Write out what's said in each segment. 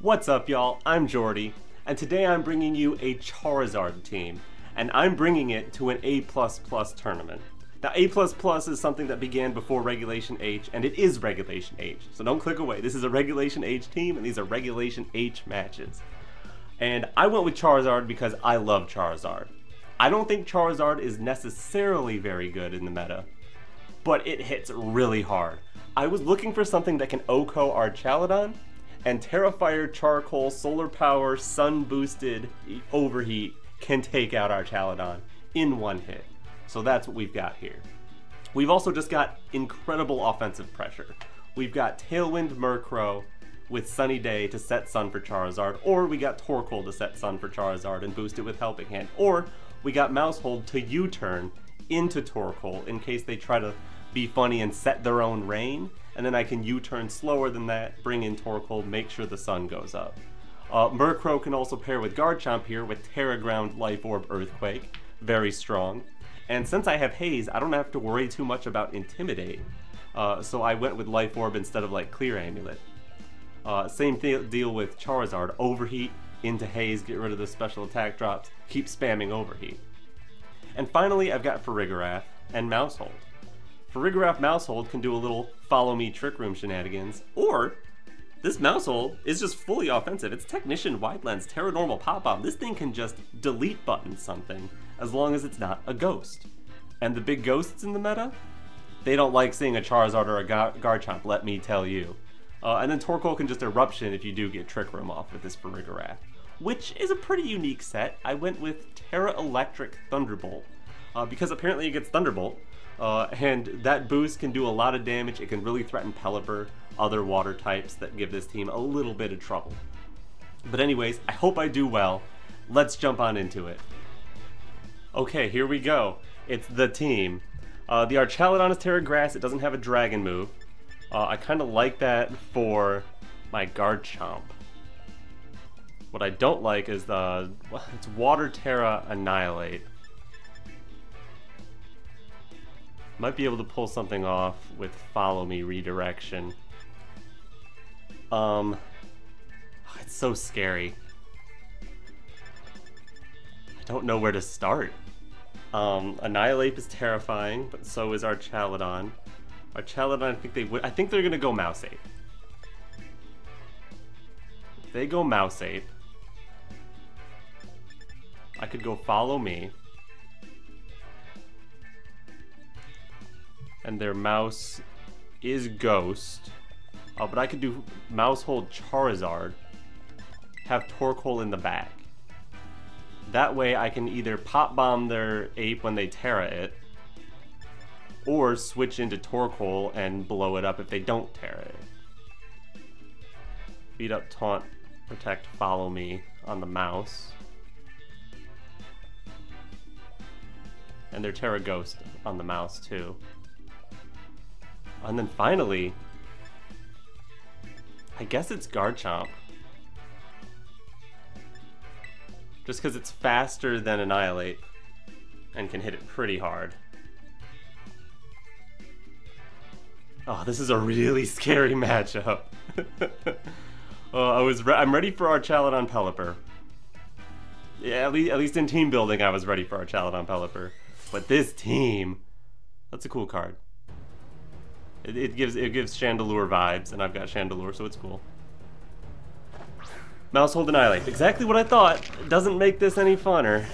What's up, y'all? I'm Jordy, and today I'm bringing you a Charizard team, and I'm bringing it to an A++ tournament. Now, A++ is something that began before Regulation H, and it is Regulation H, so don't click away. This is a Regulation H team, and these are Regulation H matches. And I went with Charizard because I love Charizard. I don't think Charizard is necessarily very good in the meta, but it hits really hard. I was looking for something that can OHKO our Chaladon, and Terrafire, Charcoal, Solar Power, Sun Boosted, Overheat can take out our Chaladon in one hit. So that's what we've got here. We've also just got incredible offensive pressure. We've got Tailwind Murkrow with Sunny Day to set Sun for Charizard, or we got Torkoal to set Sun for Charizard and boost it with Helping Hand, or we got Mousehold to U-turn into Torkoal in case they try to be funny and set their own rain, and then I can U-turn slower than that, bring in Torkoal, make sure the sun goes up. Murkrow can also pair with Garchomp here with Terra Ground, Life Orb, Earthquake, very strong. And since I have Haze, I don't have to worry too much about Intimidate, so I went with Life Orb instead of like Clear Amulet. Same deal with Charizard, Overheat into Haze, get rid of the special attack drops, keep spamming Overheat. And finally, I've got Farigiraf and Mousehold. Farigiraf Mousehold can do a little follow me Trick Room shenanigans, or this Mousehold is just fully offensive. It's Technician, Wide Lens, Terranormal, Pop Bomb. This thing can just delete button something as long as it's not a ghost. And the big ghosts in the meta, they don't like seeing a Charizard or a Garchomp, let me tell you. And then Torkoal can just Eruption if you do get Trick Room off with this Farigiraf, which is a pretty unique set. I went with Terra Electric Thunderbolt, because apparently it gets Thunderbolt, and that boost can do a lot of damage. It can really threaten Pelipper, other water types that give this team a little bit of trouble. But anyways, I hope I do well. Let's jump on into it. Okay, here we go. It's the team. The Archaladon is Terra Grass. It doesn't have a Dragon move. I kind of like that for my Garchomp. What I don't like is it's Water Terra Annihilate. Might be able to pull something off with Follow Me Redirection. It's so scary. I don't know where to start. Annihilate is terrifying, but so is Archaladon. Archaladon, I think they're gonna go Mouseape. If they go Mouseape, I could go Follow Me, and their mouse is Ghost, but I could do Mousehold Charizard, have Torkoal in the back. That way I can either Pop Bomb their ape when they Terra it, or switch into Torkoal and blow it up if they don't Terra it. Beat up, Taunt, Protect, Follow Me on the mouse, and their Terra Ghost on the mouse too. And then finally, I guess it's Garchomp. Just because it's faster than Annihilate and can hit it pretty hard. Oh, this is a really scary matchup. I'm ready for Archaladon Pelipper. Yeah, at least in team building I was ready for Archaladon Pelipper. But this team, that's a cool card. It gives Chandelure vibes, and I've got Chandelure, so it's cool. Mousehold Annihilate. Exactly what I thought. It doesn't make this any funner.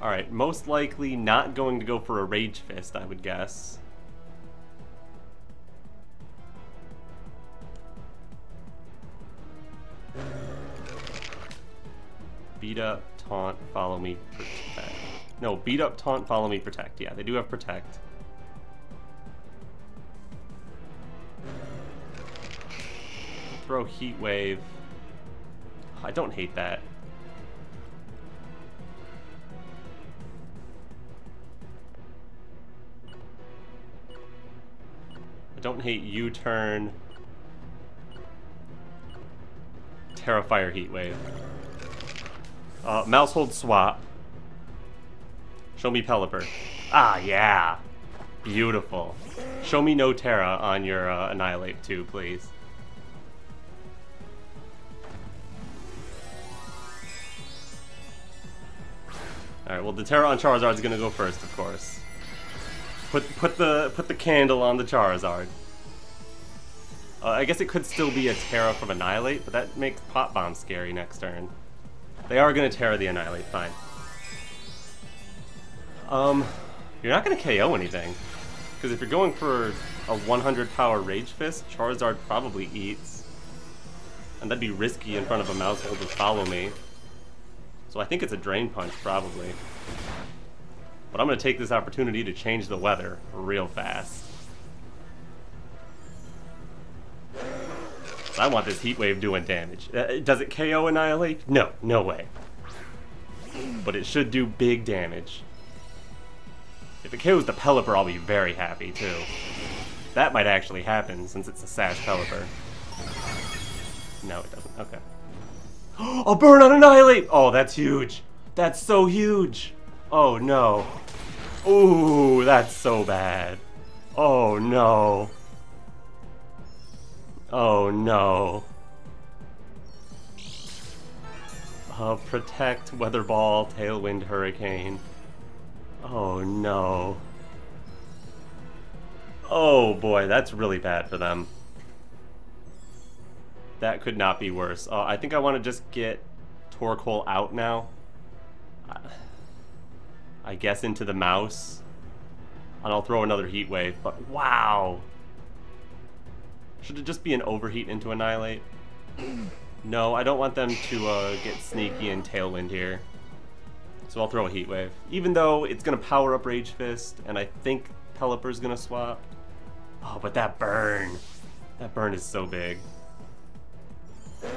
Alright, most likely not going to go for a Rage Fist, I would guess. Beat up, Taunt, Follow Me, Protect. No, Beat up, Taunt, Follow Me, Protect. Yeah, they do have Protect. Throw Heat Wave. I don't hate that. I don't hate U-turn. Terrafire Heat Wave. Mousehold Swap. Show me Pelipper. Ah, yeah. Beautiful. Show me no Terra on your Annihilate 2, please. Alright, well the Terra on Charizard's gonna go first, of course. Put the candle on the Charizard. I guess it could still be a Terra from Annihilate, but that makes Pop Bomb scary next turn. They are gonna Terra the Annihilate, fine. You're not gonna KO anything. Because if you're going for a 100 power Rage Fist, Charizard probably eats. And that'd be risky in front of a mouse able to follow me. So I think it's a Drain Punch, probably. But I'm gonna take this opportunity to change the weather real fast. I want this Heat Wave doing damage. Does it KO Annihilate? No, no way. But it should do big damage. If it KOs the Pelipper, I'll be very happy, too. That might actually happen, since it's a Sash Pelipper. No, it doesn't. Okay. I'll burn on Annihilate! Oh, that's huge! That's so huge! Oh, no. Ooh, that's so bad. Oh, no. Oh, no. Protect, Weather Ball, Tailwind, Hurricane. Oh, no. Oh, boy, that's really bad for them. That could not be worse. I think I want to just get Torkoal out now. I guess into the mouse. And I'll throw another Heat Wave, but wow! Should it just be an Overheat into Annihilate? No, I don't want them to get sneaky and Tailwind here. So I'll throw a Heat Wave. Even though it's going to power up Rage Fist, and I think Pelipper's going to swap. Oh, but that burn! That burn is so big. Okay,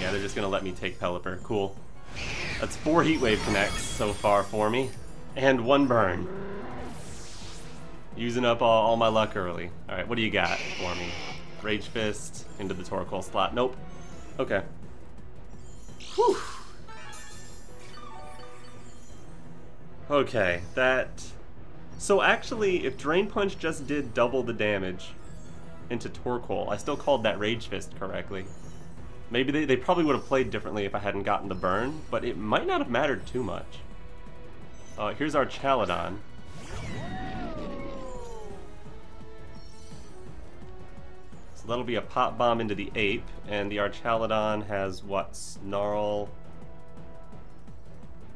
yeah, they're just going to let me take Pelipper. Cool. That's 4 Heat Wave connects so far for me. And 1 burn. Using up all my luck early. Alright, what do you got for me? Rage Fist into the Torkoal slot. Nope. Okay. Whew. Okay, that... So actually, if Drain Punch just did double the damage into Torkoal, I still called that Rage Fist correctly. Maybe they probably would have played differently if I hadn't gotten the burn, but it might not have mattered too much. Here's our Chaladon. So that'll be a Pop Bomb into the Ape, and the Archaladon has what? Snarl,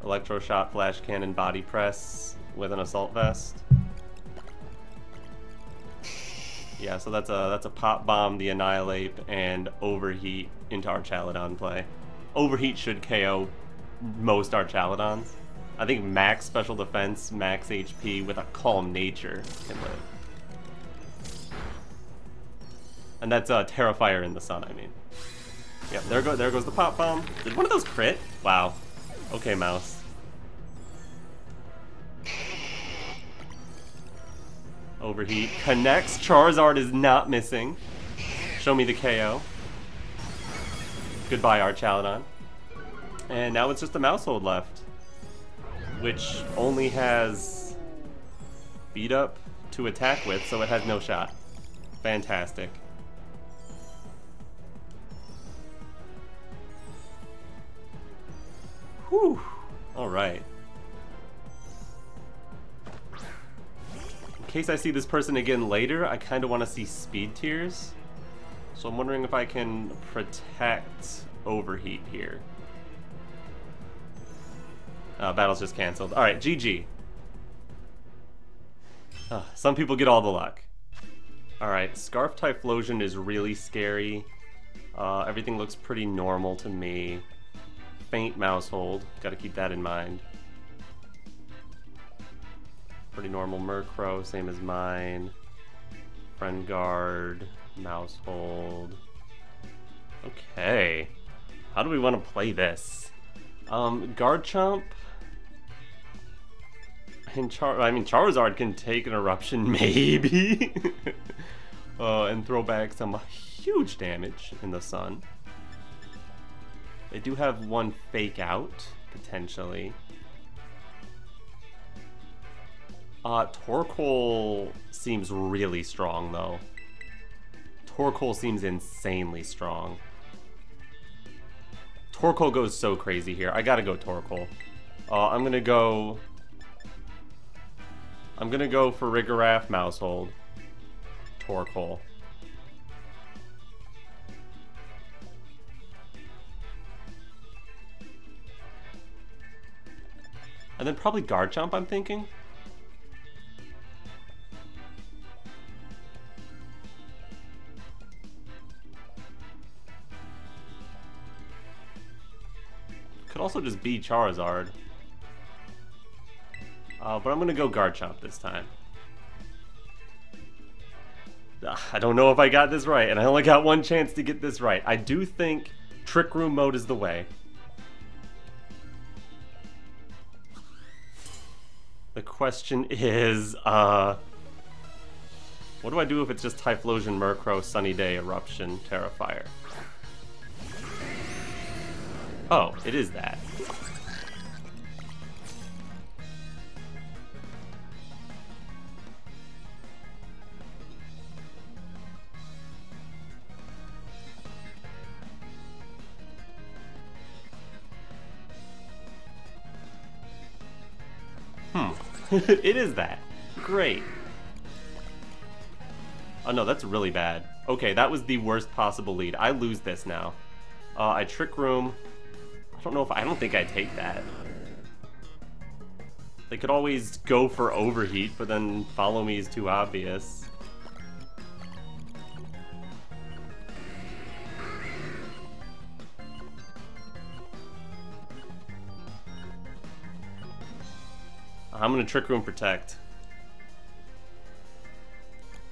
Electroshock, Flash Cannon, Body Press with an Assault Vest. Yeah, so that's a Pop Bomb, the Annihilate, and Overheat into Archaladon play. Overheat should KO most Archaladons. I think max special defense, max HP with a Calm Nature can live. And that's Terrifier in the Sun, I mean. Yep, there goes the Pop Bomb. Did one of those crit? Wow. Okay, mouse. Overheat connects. Charizard is not missing. Show me the KO. Goodbye, Archaladon. And now it's just a Mousehold left, which only has beat up to attack with, so it has no shot. Fantastic. Whew. Alright. In case I see this person again later, I kind of want to see speed tiers. So I'm wondering if I can protect Overheat here. Battle's just cancelled. Alright, GG. Some people get all the luck. Alright, Scarf Typhlosion is really scary. Everything looks pretty normal to me. Faint Mousehold, gotta keep that in mind. Pretty normal Murkrow, same as mine. Friendguard, Mousehold. Okay. How do we want to play this? Garchomp... And Charizard can take an Eruption, maybe? And throw back some huge damage in the Sun. They do have one Fake Out, potentially. Torkoal seems really strong, though. Torkoal seems insanely strong. Torkoal goes so crazy here. I gotta go Torkoal. I'm gonna go for Rigorath, Mousehold, Torkoal. And then probably Garchomp, I'm thinking. Could also just be Charizard. But I'm gonna go Garchomp this time. I don't know if I got this right, and I only got one chance to get this right. I do think Trick Room mode is the way. The question is, what do I do if it's just Typhlosion, Murkrow, Sunny Day, Eruption, Terrifier? Oh, it is that. It is that. Great. Oh no, that's really bad. Okay, that was the worst possible lead. I lose this now. I Trick Room. I don't think I take that. They could always go for Overheat, but then Follow Me is too obvious. I'm gonna Trick Room Protect.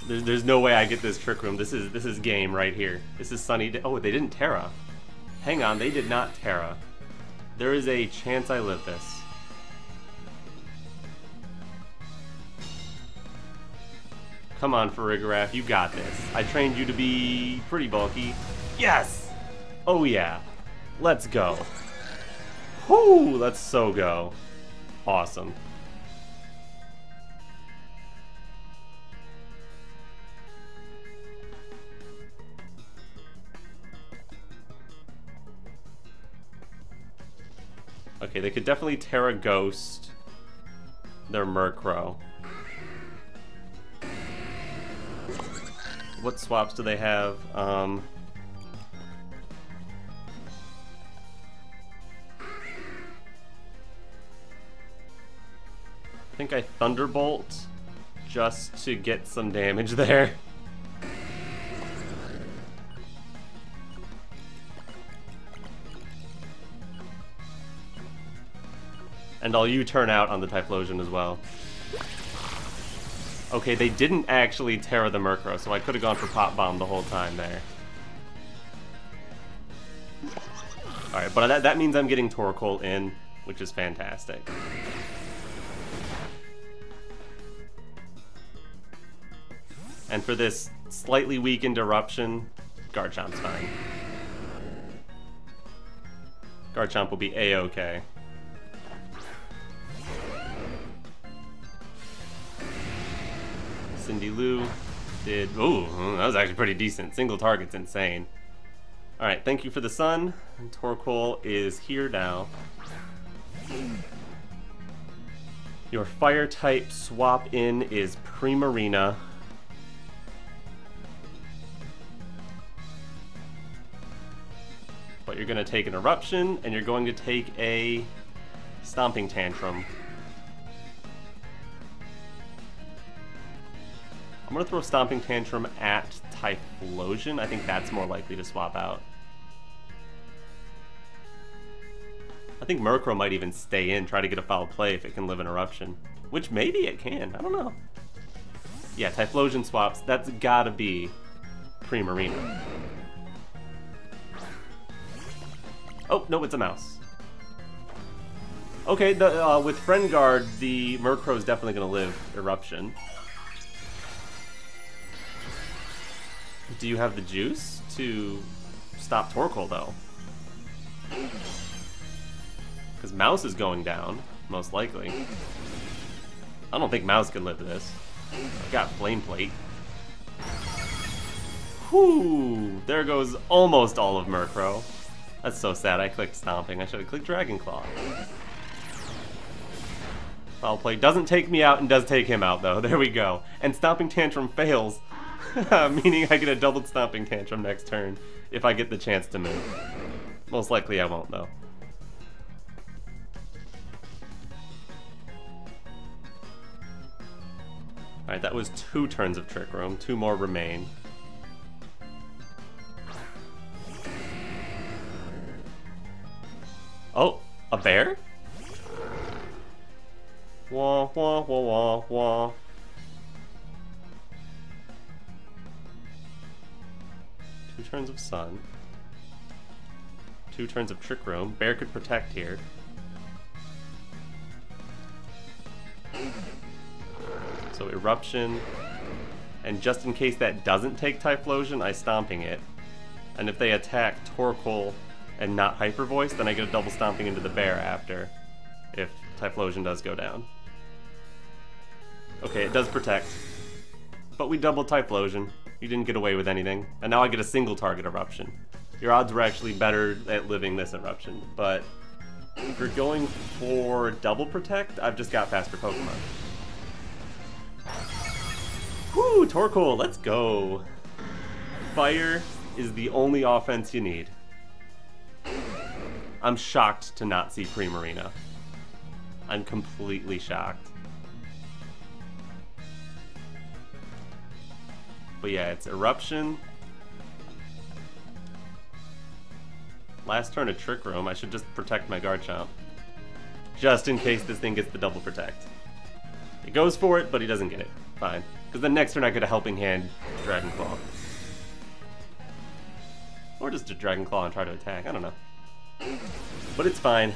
There's no way I get this Trick Room. This is game right here. This is Sunny Day. Oh, they didn't Terra. Hang on, they did not Terra. There is a chance I live this. Come on, Ferrigraph, you got this. I trained you to be pretty bulky. Yes! Oh yeah. Let's go. Whoo! Let's so go. Awesome. Okay, they could definitely Terra Ghost their Murkrow. What swaps do they have? I think I Thunderbolt just to get some damage there. And I'll U-turn out on the Typhlosion as well. Okay, they didn't actually Terra the Murkrow, so I could have gone for Pop Bomb the whole time there. Alright, but that means I'm getting Torkoal in, which is fantastic. And for this slightly weakened Eruption, Garchomp's fine. Garchomp will be A-okay. Cindy Lou did... Ooh, that was actually pretty decent. Single target's insane. Alright, thank you for the sun. And Torkoal is here now. Your Fire-type swap in is Primarina. But you're going to take an Eruption, and you're going to take a Stomping Tantrum. I'm gonna throw Stomping Tantrum at Typhlosion. I think that's more likely to swap out. I think Murkrow might even stay in, try to get a foul play if it can live an Eruption. Which maybe it can, I don't know. Yeah, Typhlosion swaps, that's gotta be Primarina. Oh, no, it's a mouse. Okay, with Friend Guard, the Murkrow's definitely gonna live Eruption. Do you have the juice to stop Torkoal, though? Because Mouse is going down, most likely. I don't think Mouse can live to this. I got Flame Plate. Whoo! There goes almost all of Murkrow. That's so sad, I clicked Stomping. I should have clicked Dragon Claw. Foul Play doesn't take me out and does take him out though. There we go. And Stomping Tantrum fails. Meaning I get a doubled Stomping Tantrum next turn if I get the chance to move. Most likely I won't though. Alright, that was 2 turns of Trick Room. 2 more remain. Oh, a bear? Wah, wah, wah, wah, wah. Two turns of Sun. 2 turns of Trick Room. Bear could protect here. So Eruption, and just in case that doesn't take Typhlosion, I Stomping it. And if they attack Torkoal and not Hyper Voice, then I get a double Stomping into the bear after, if Typhlosion does go down. Okay, it does protect. But we doubled Typhlosion. You didn't get away with anything. And now I get a single target Eruption. Your odds were actually better at living this Eruption, but if you're going for double protect, I've just got faster Pokemon. Woo, Torkoal, let's go! Fire is the only offense you need. I'm shocked to not see Primarina. I'm completely shocked. But yeah, it's Eruption. Last turn of Trick Room, I should just protect my Garchomp. Just in case this thing gets the double protect. It goes for it, but he doesn't get it. Fine. Because the next turn I get a Helping Hand Dragon Claw. Or just a Dragon Claw and try to attack, I don't know. But it's fine.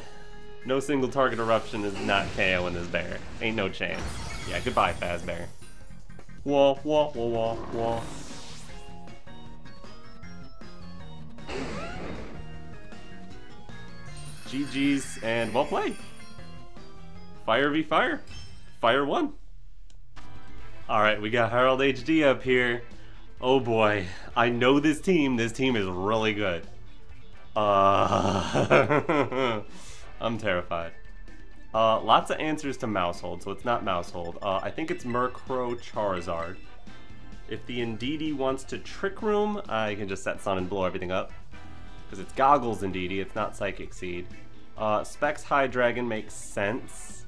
No single target Eruption is not KO in this bear. Ain't no chance. Yeah, goodbye Fazbear. Wah, wah, wah, wah, wah. GG's and well played. Fire v Fire. Fire 1. Alright, we got Harold HD up here. Oh boy, I know this team. This team is really good. I'm terrified. Lots of answers to Mousehold, so it's not Mousehold. I think it's Murkrow Charizard. If the Indeedee wants to Trick Room, I can just set Sun and blow everything up. Because it's Goggles Indeedee, it's not Psychic Seed. Specs Hydreigon makes sense.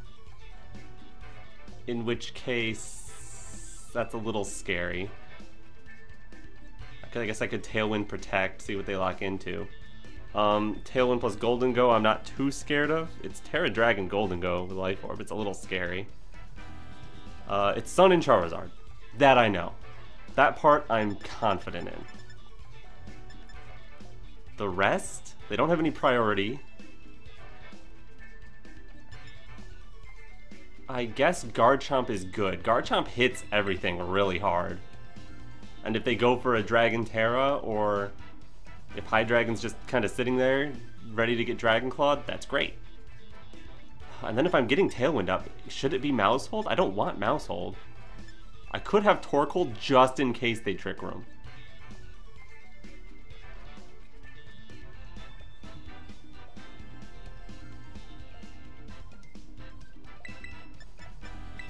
In which case... that's a little scary. I guess I could Tailwind Protect, see what they lock into. Tailwind plus Golden Go I'm not too scared of. It's Terra Dragon Golden Go with Life Orb, it's a little scary. It's Sun and Charizard. That I know. That part I'm confident in. The rest? They don't have any priority. I guess Garchomp is good. Garchomp hits everything really hard. And if they go for a Dragon Terra, or if Hydreigon's just kind of sitting there, ready to get Dragon Clawed, that's great. And then if I'm getting Tailwind up, should it be Mousehold? I don't want Mousehold. I could have Torkoal just in case they Trick Room.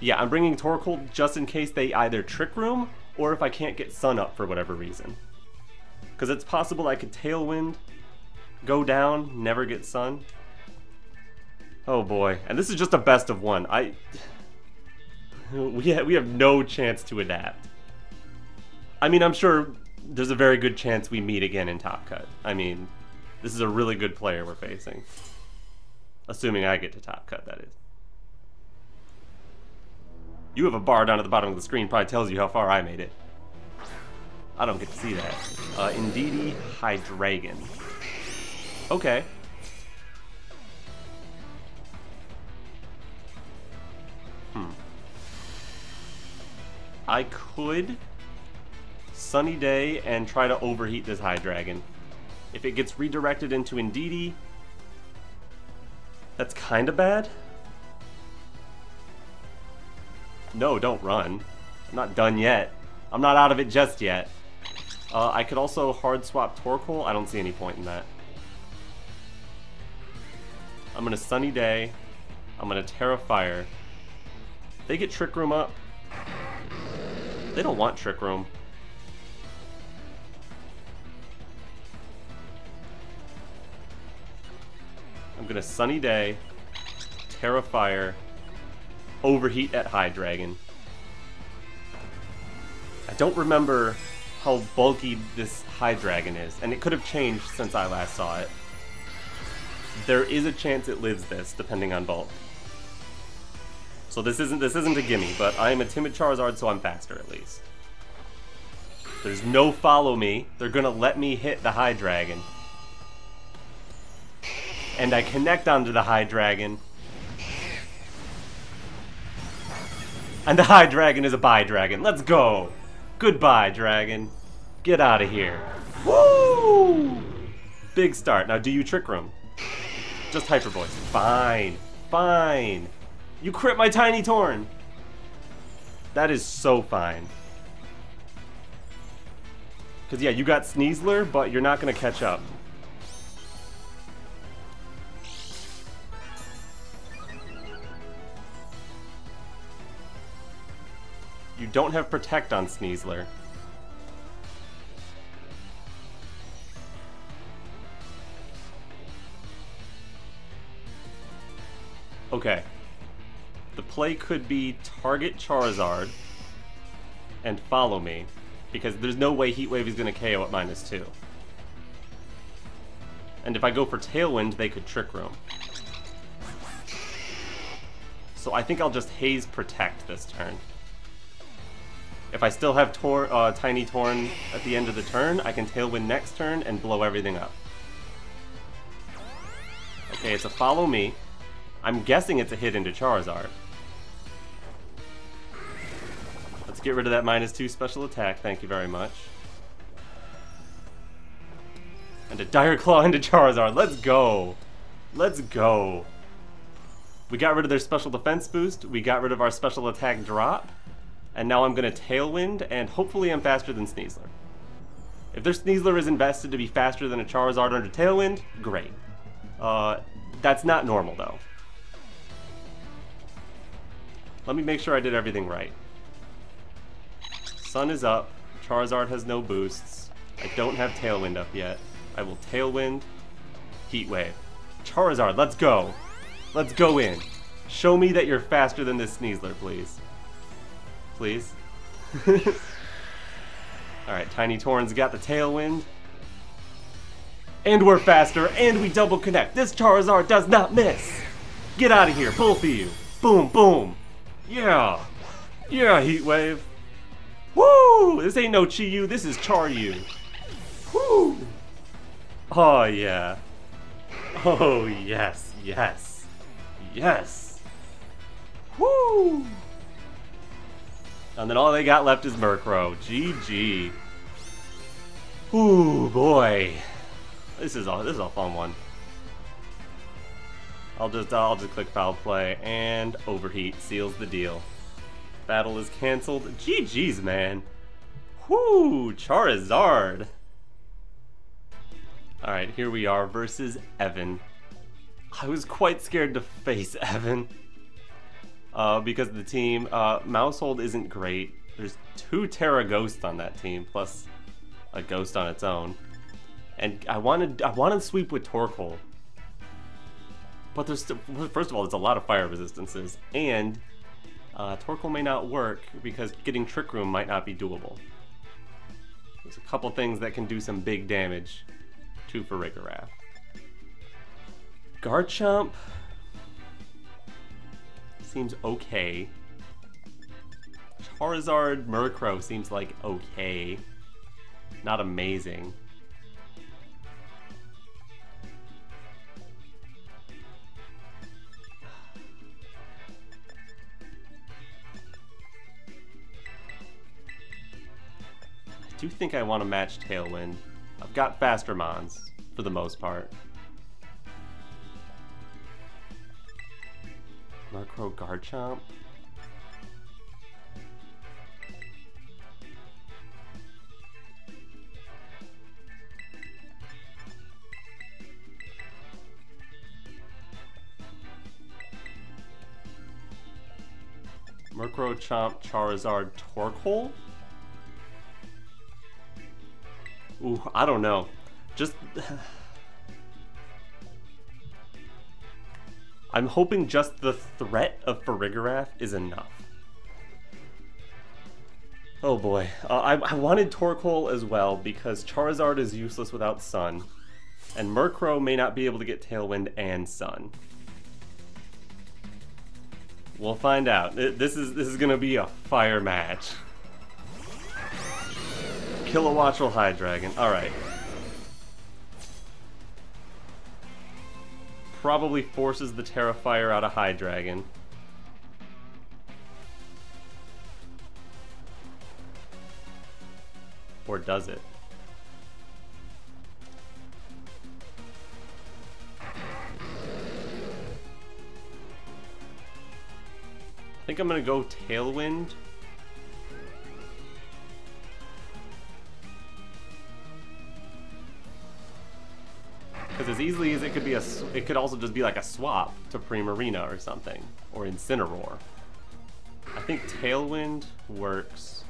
Yeah, I'm bringing Torkoal just in case they either Trick Room, or if I can't get Sun up for whatever reason. Because it's possible I could Tailwind, go down, never get Sun. Oh boy, and this is just a best of one. We have no chance to adapt. I mean, I'm sure there's a very good chance we meet again in Top Cut. I mean, this is a really good player we're facing. Assuming I get to Top Cut, that is. You have a bar down at the bottom of the screen, probably tells you how far I made it. I don't get to see that. Indeedee, Hydreigon. Okay. I could Sunny Day and try to overheat this Hydreigon. If it gets redirected into Indeedee, that's kind of bad. No, don't run. I'm not done yet. I'm not out of it just yet. I could also hard swap Torkoal. I don't see any point in that. I'm gonna Sunny Day. I'm gonna Terra Fire. They get Trick Room up. They don't want Trick Room. I'm gonna Sunny Day, Terra Fire, Overheat at Hydreigon. I don't remember how bulky this Hydreigon is, and it could have changed since I last saw it. There is a chance it lives this, depending on bulk. So this isn't a gimme, but I am a timid Charizard, so I'm faster at least. There's no follow me. They're gonna let me hit the Hydreigon. And I connect onto the Hydreigon. And the Hydreigon is a bye dragon. Let's go! Goodbye, dragon. Get out of here. Woo! Big start. Now do you Trick Room? Just Hyper Voice. Fine. Fine. You crit my Tiny Torn! That is so fine. Because, yeah, you got Sneasler, but you're not going to catch up. You don't have Protect on Sneasler. Okay. The play could be target Charizard and follow me, because there's no way Heat Wave is going to KO at -2. And if I go for Tailwind, they could Trick Room. So I think I'll just Haze Protect this turn. If I still have Tiny Torn at the end of the turn, I can Tailwind next turn and blow everything up. Okay, it's a follow me. I'm guessing it's a hit into Charizard. Let's get rid of that -2 special attack, thank you very much. And a Dire Claw into Charizard, let's go! Let's go! We got rid of their special defense boost, we got rid of our special attack drop, and now I'm gonna Tailwind, and hopefully I'm faster than Sneasler. If their Sneasler is invested to be faster than a Charizard under Tailwind, great. That's not normal though. Let me make sure I did everything right. Sun is up. Charizard has no boosts. I don't have Tailwind up yet. I will Tailwind. Heat Wave. Charizard, let's go! Let's go in. Show me that you're faster than this Sneasler, please. Please. Alright, Tiny Torn's got the Tailwind. And we're faster, and we double connect. This Charizard does not miss! Get out of here, both of you. Boom, boom! Yeah! Yeah, Heat Wave! Woo! This ain't no Chiyu, this is Charyu! Woo! Oh, yeah. Oh, yes, yes. Yes! Woo! And then all they got left is Murkrow. GG. Ooh, boy. This is a fun one. I'll just click Foul Play, and Overheat seals the deal. Battle is cancelled. GG's, man. Whoo, Charizard. Alright, here we are versus Evan. I was quite scared to face Evan. Because the team, Mousehold isn't great. There's 2 Terra Ghosts on that team, plus a Ghost on its own. And I wanted sweep with Torkoal. But there's still, first of all, there's a lot of fire resistances, and Torkoal may not work because getting Trick Room might not be doable. There's a couple things that can do some big damage to Farigiraf. Garchomp seems okay. Charizard Murkrow seems like okay. Not amazing. I do think I want to match Tailwind. I've got faster Mons, for the most part. Murkrow Garchomp. Murkrow, Chomp, Charizard, Torkoal? Ooh, I don't know. Just... I'm hoping just the threat of Farigiraf is enough. Oh boy. I wanted Torkoal as well, because Charizard is useless without Sun, and Murkrow may not be able to get Tailwind and Sun. We'll find out. This is gonna be a fire match. Kilowattrel Hydreigon, alright. Probably forces the Terrafire out of Hydreigon. Or does it? I think I'm gonna go Tailwind. Because as easily as it could be a, it could also just be like a swap to Primarina or something, or Incineroar. I think Tailwind works.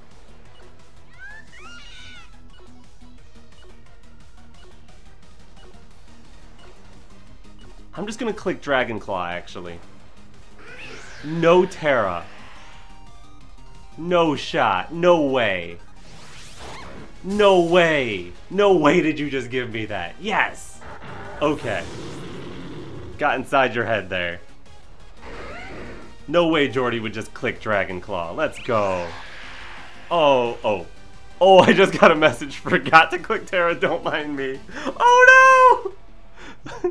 I'm just gonna click Dragonclaw actually. No Terra. No shot. No way. No way. No way did you just give me that. Yes! Okay. Got inside your head there. No way Geordie would just click Dragonclaw. Let's go. Oh, oh. Oh, I just got a message. Forgot to click Terra, don't mind me. Oh no!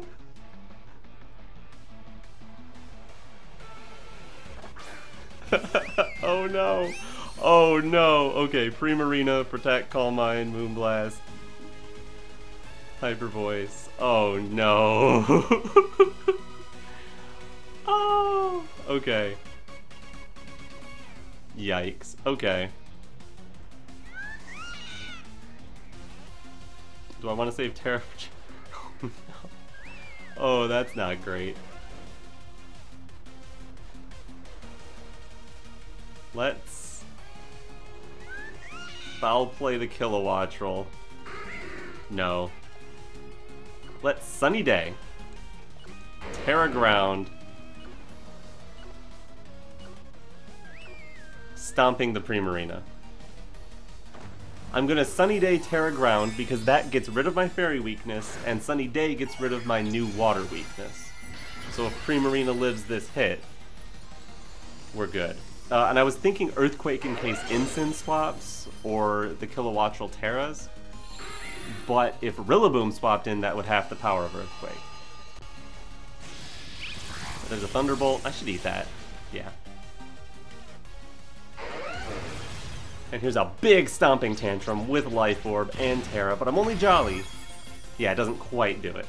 Oh no. Oh no. Okay, Primarina, Protect, Calm Mind, Moonblast. Hyper Voice. Oh no. Oh, okay. Yikes. Okay. Do I want to save Terra? Oh, no. Oh, that's not great. Let's foul play the Kilowattrel. No. Let's Sunny Day. Terra Ground. Stomping the Primarina. I'm gonna Sunny Day Terra Ground because that gets rid of my Fairy weakness, and Sunny Day gets rid of my new Water weakness. So if Primarina lives this hit, we're good. And I was thinking Earthquake in case Incin swaps, or the Kilowattrel Terras. But if Rillaboom swapped in, that would half the power of Earthquake. There's a Thunderbolt. I should eat that. Yeah. And here's a big Stomping Tantrum with Life Orb and Terra, but I'm only Jolly. Yeah, it doesn't quite do it.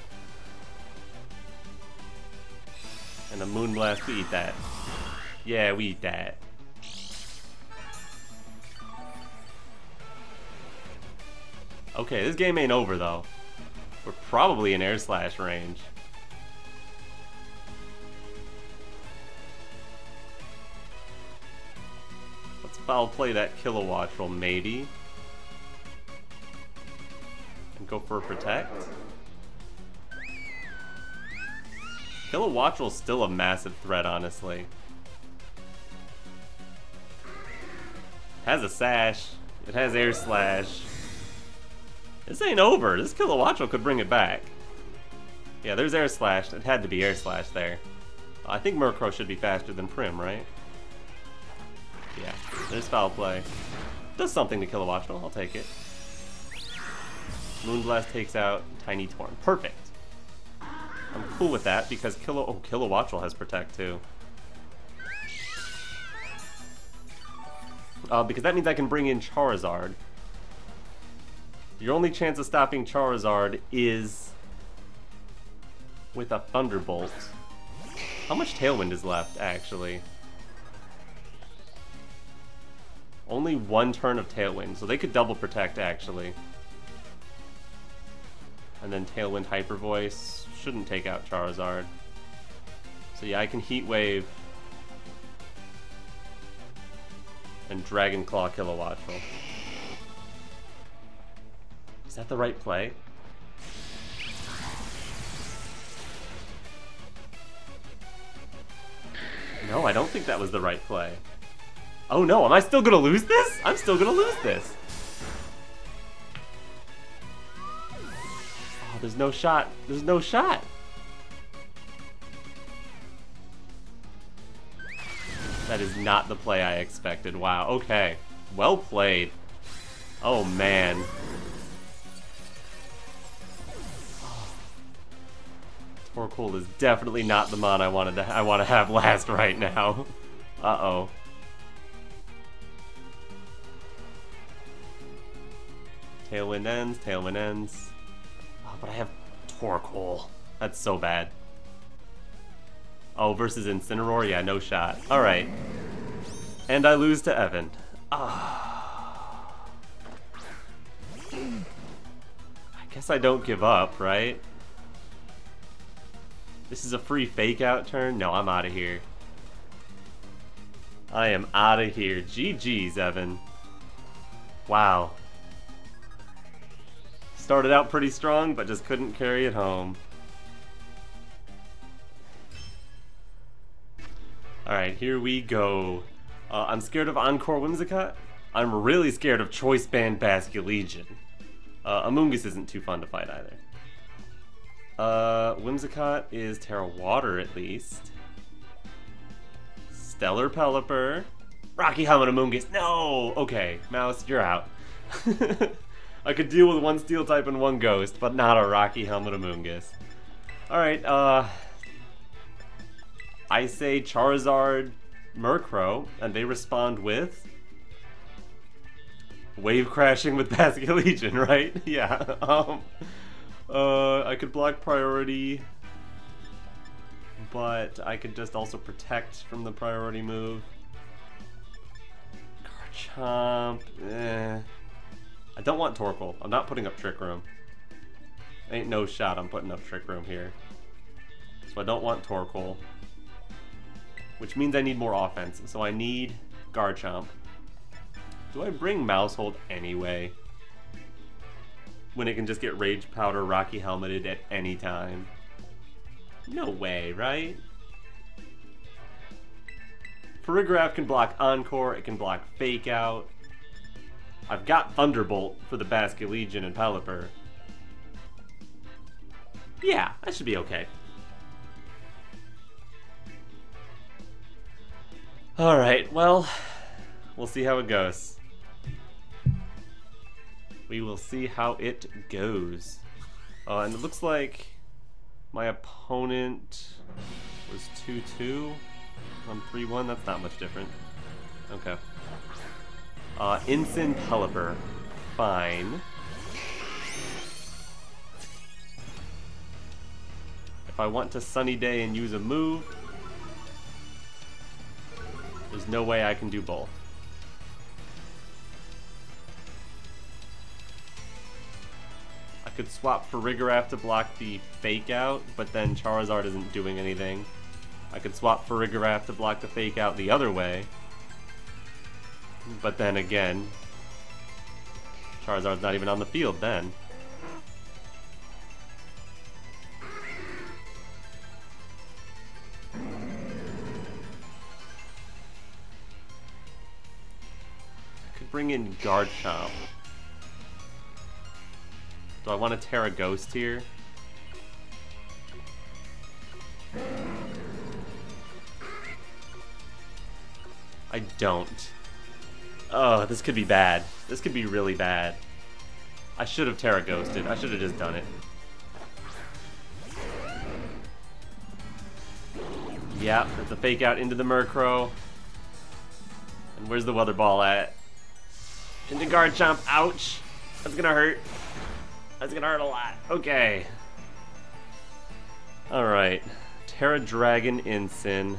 And a Moonblast. We eat that. Yeah, we eat that. Okay, this game ain't over though. We're probably in Air Slash range. Let's foul play that Kilowattrel maybe. And go for a Protect. Kilowattrel's still a massive threat, honestly. Has a Sash. It has Air Slash. This ain't over. This Kilowattrel could bring it back. Yeah, there's Air Slash. It had to be Air Slash there. I think Murkrow should be faster than Prim, right? Yeah, there's Foul Play. Does something to Kilowattrel. I'll take it. Moonblast takes out Tiny Torn. Perfect. I'm cool with that because Kilowattrel has Protect too. Because that means I can bring in Charizard. Your only chance of stopping Charizard is with a Thunderbolt. How much Tailwind is left, actually? Only one turn of Tailwind, so they could double Protect, actually. And then Tailwind Hyper Voice shouldn't take out Charizard. So yeah, I can Heat Wave. and Dragon Claw Kilowattro. Is that the right play? No, I don't think that was the right play. Oh no, am I still gonna lose this? I'm still gonna lose this. Oh, there's no shot. There's no shot. That is not the play I expected. Wow, okay. Well played. Oh man. Torkoal is definitely not the mon I want to have last right now. Uh-oh. Tailwind ends, Tailwind ends. Oh, but I have Torkoal. That's so bad. Oh, versus Incineroar? Yeah, no shot. Alright. And I lose to Evan. Ah. I guess I don't give up, right? This is a free fake out turn? No, I'm out of here. I am out of here. GG's, Evan. Wow. Started out pretty strong, but just couldn't carry it home. Alright, here we go. I'm scared of Encore Whimsicott. I'm really scared of Choice Band Basculegion. Amoonguss isn't too fun to fight either. Whimsicott is Terra Water at least. Stellar Pelipper. Rocky Helmet Amoonguss. No! Okay, Mouse, you're out. I could deal with one Steel type and one Ghost, but not a Rocky Helmet Amoonguss. Alright, I say Charizard, Murkrow, and they respond with... Wave Crashing with Basculegion, right? Yeah. I could block priority, but I could just also protect from the priority move. Garchomp, eh. I don't want Torkoal. I'm not putting up Trick Room. Ain't no shot I'm putting up Trick Room here. So I don't want Torkoal. Which means I need more offense, so I need Garchomp. Do I bring Mousehold anyway? When it can just get Rage Powder Rocky Helmeted at any time. No way, right? Farigiraf can block Encore, it can block Fake Out. I've got Thunderbolt for the Basculegion and Pelipper. Yeah, that should be okay. Alright, well, we'll see how it goes. We will see how it goes. And it looks like my opponent was 2-2. I'm 3-1, that's not much different. Okay. Incin Pelipper. Fine. If I want to Sunny Day and use a move, there's no way I can do both. I could swap Farigiraf to block the Fake Out, but then Charizard isn't doing anything. I could swap Farigiraf to block the Fake Out the other way. But then again, Charizard's not even on the field then. I could bring in Garchomp. Do I want to Terra Ghost here? I don't. Oh, this could be bad. This could be really bad. I should have Terra Ghosted. I should have just done it. Yeah, that's a Fake Out into the Murkrow. And where's the Weather Ball at? Into Garchomp. Ouch! That's gonna hurt. That's gonna hurt a lot. Okay. Alright. Terra Dragon Incin.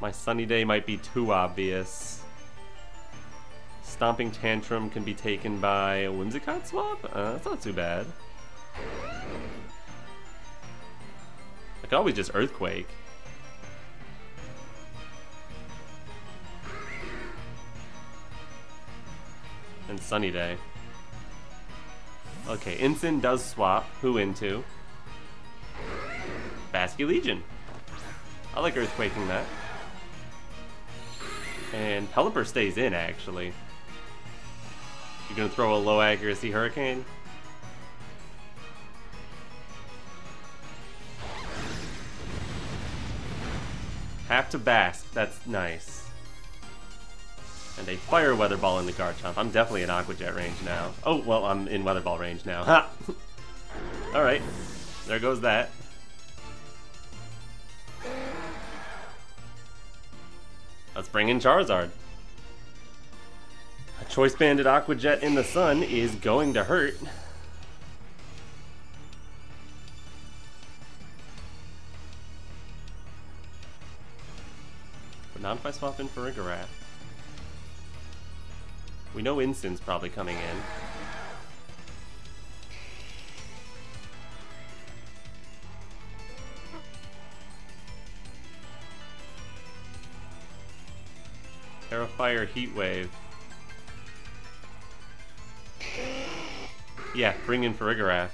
My Sunny Day might be too obvious. Stomping Tantrum can be taken by a Whimsicott swap? That's not too bad. I could always just Earthquake. and Sunny Day. Okay, Incin does swap. Who into? Basculegion. I like Earthquaking that. And Pelipper stays in, actually. You're gonna throw a low accuracy Hurricane? Have to Basque, that's nice. And a Fire Weather Ball in the Garchomp. I'm definitely in Aqua Jet range now. Oh, well, I'm in Weather Ball range now. Ha! Alright, there goes that. Let's bring in Charizard. A Choice Banded Aqua Jet in the sun is going to hurt. But not if I swap in for Farigiraf. We know Incin's probably coming in. Terrifire Heat Wave. Yeah, bring in Farigiraf.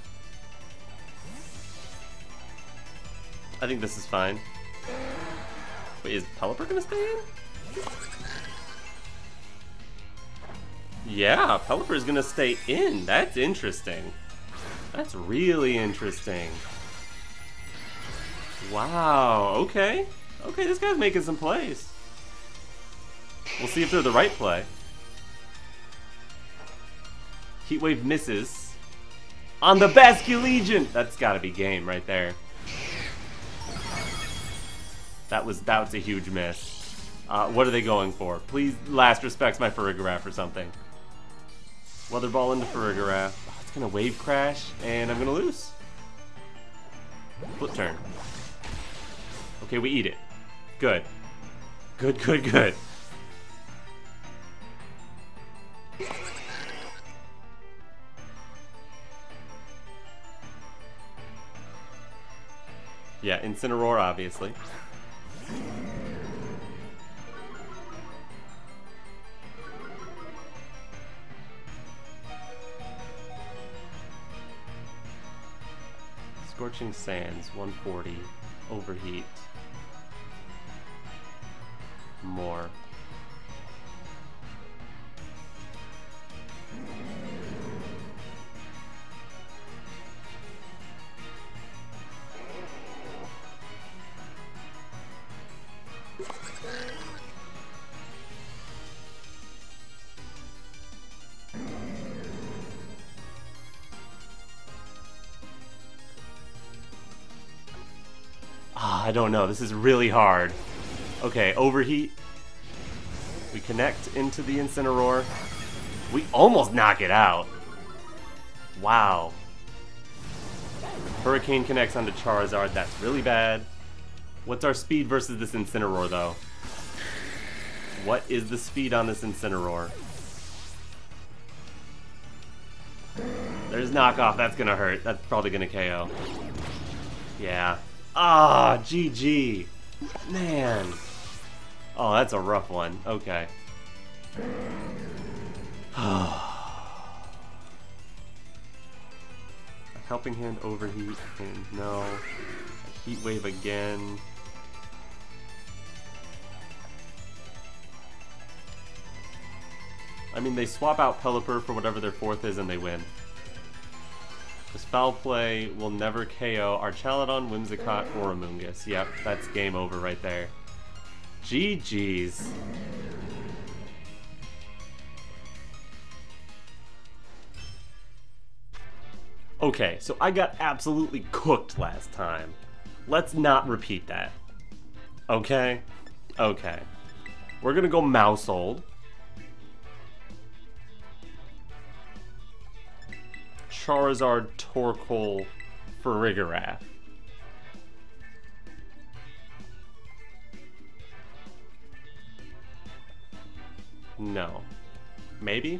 I think this is fine. Wait, is Pelipper gonna stay in? Yeah, Pelipper's gonna stay in. That's interesting. That's really interesting. Wow, okay. Okay, this guy's making some plays. We'll see if they're the right play. Heatwave misses. On the Basculegion! That's gotta be game right there. That was a huge miss. What are they going for? Please, last respects my Farigiraf or something. Weather Ball into Farigiraf. Oh, it's gonna Wave Crash, and I'm gonna lose. Flip turn. Okay, we eat it. Good. Good, good, good. Yeah, Incineroar, obviously. Scorching Sands, 140, Overheat, more. I don't know, this is really hard. Okay, Overheat. We connect into the Incineroar. We almost knock it out. Wow. Hurricane connects onto Charizard, that's really bad. What's our speed versus this Incineroar though? What is the speed on this Incineroar? There's knockoff, that's gonna hurt. That's probably gonna KO. Yeah. Ah, GG. Man. Oh, that's a rough one. Okay. Helping Hand, Overheat, and no. Heat Wave again. I mean, they swap out Pelipper for whatever their fourth is and they win. This Foul Play will never KO our Archaladon, Whimsicott, or Amoonguss. Yep, that's game over right there. GG's. Okay, so I got absolutely cooked last time. Let's not repeat that. Okay? Okay. We're gonna go Mousehold. Charizard, Torkoal, Farigiraf. No. Maybe?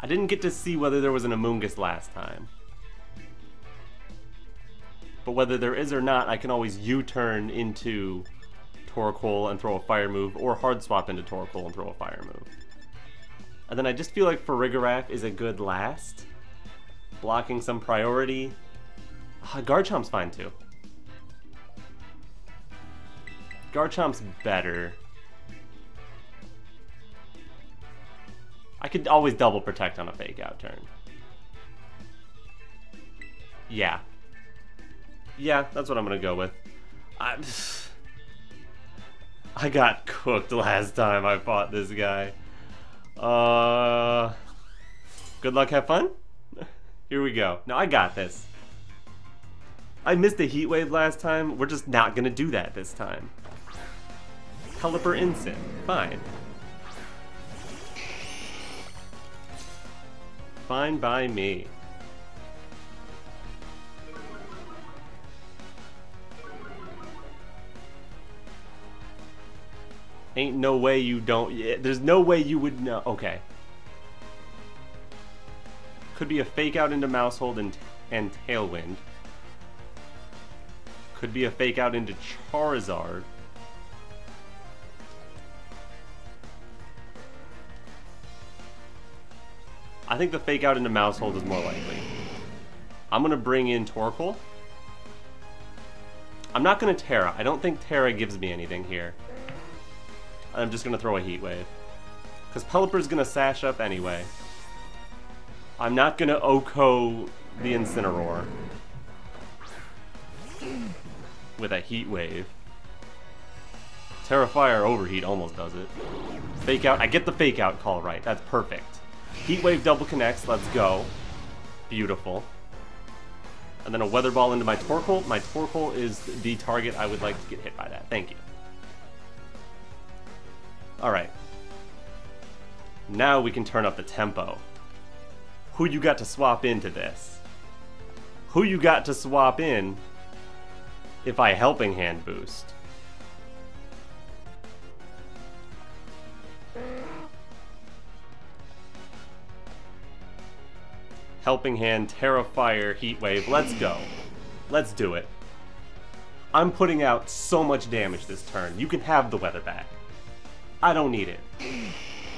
I didn't get to see whether there was an Amoonguss last time. But whether there is or not, I can always U-turn into Torkoal and throw a fire move, or hard swap into Torkoal and throw a fire move. And then I just feel like Farigiraf is a good last. Blocking some priority. Garchomp's fine too. Garchomp's better. I could always double protect on a fake out turn. Yeah. Yeah, that's what I'm gonna go with. I got cooked last time I fought this guy. Good luck, have fun. Here we go. No, I got this. I missed a heat wave last time. We're just not gonna do that this time. Pelipper Incin, fine. Fine by me. Ain't no way you don't. Yeah, there's no way you would know. Okay. Could be a fake out into Mousehold and Tailwind. Could be a fake out into Charizard. I think the fake out into Mousehold is more likely. I'm gonna bring in Torkoal. I'm not gonna Terra. I don't think Terra gives me anything here. I'm just gonna throw a Heat Wave. Because Pelipper's gonna sash up anyway. I'm not gonna Oko the Incineroar. With a Heat Wave. Terrafire Overheat almost does it. Fake out. I get the fake out call right. That's perfect. Heat Wave double connects. Let's go. Beautiful. And then a Weather Ball into my Torkoal. My Torkoal is the target I would like to get hit by that. Thank you. Alright. Now we can turn up the tempo. Who you got to swap into this? Who you got to swap in if I Helping Hand boost? Helping Hand, Terrafire, Heat Wave, let's go. Let's do it. I'm putting out so much damage this turn. You can have the weather back. I don't need it.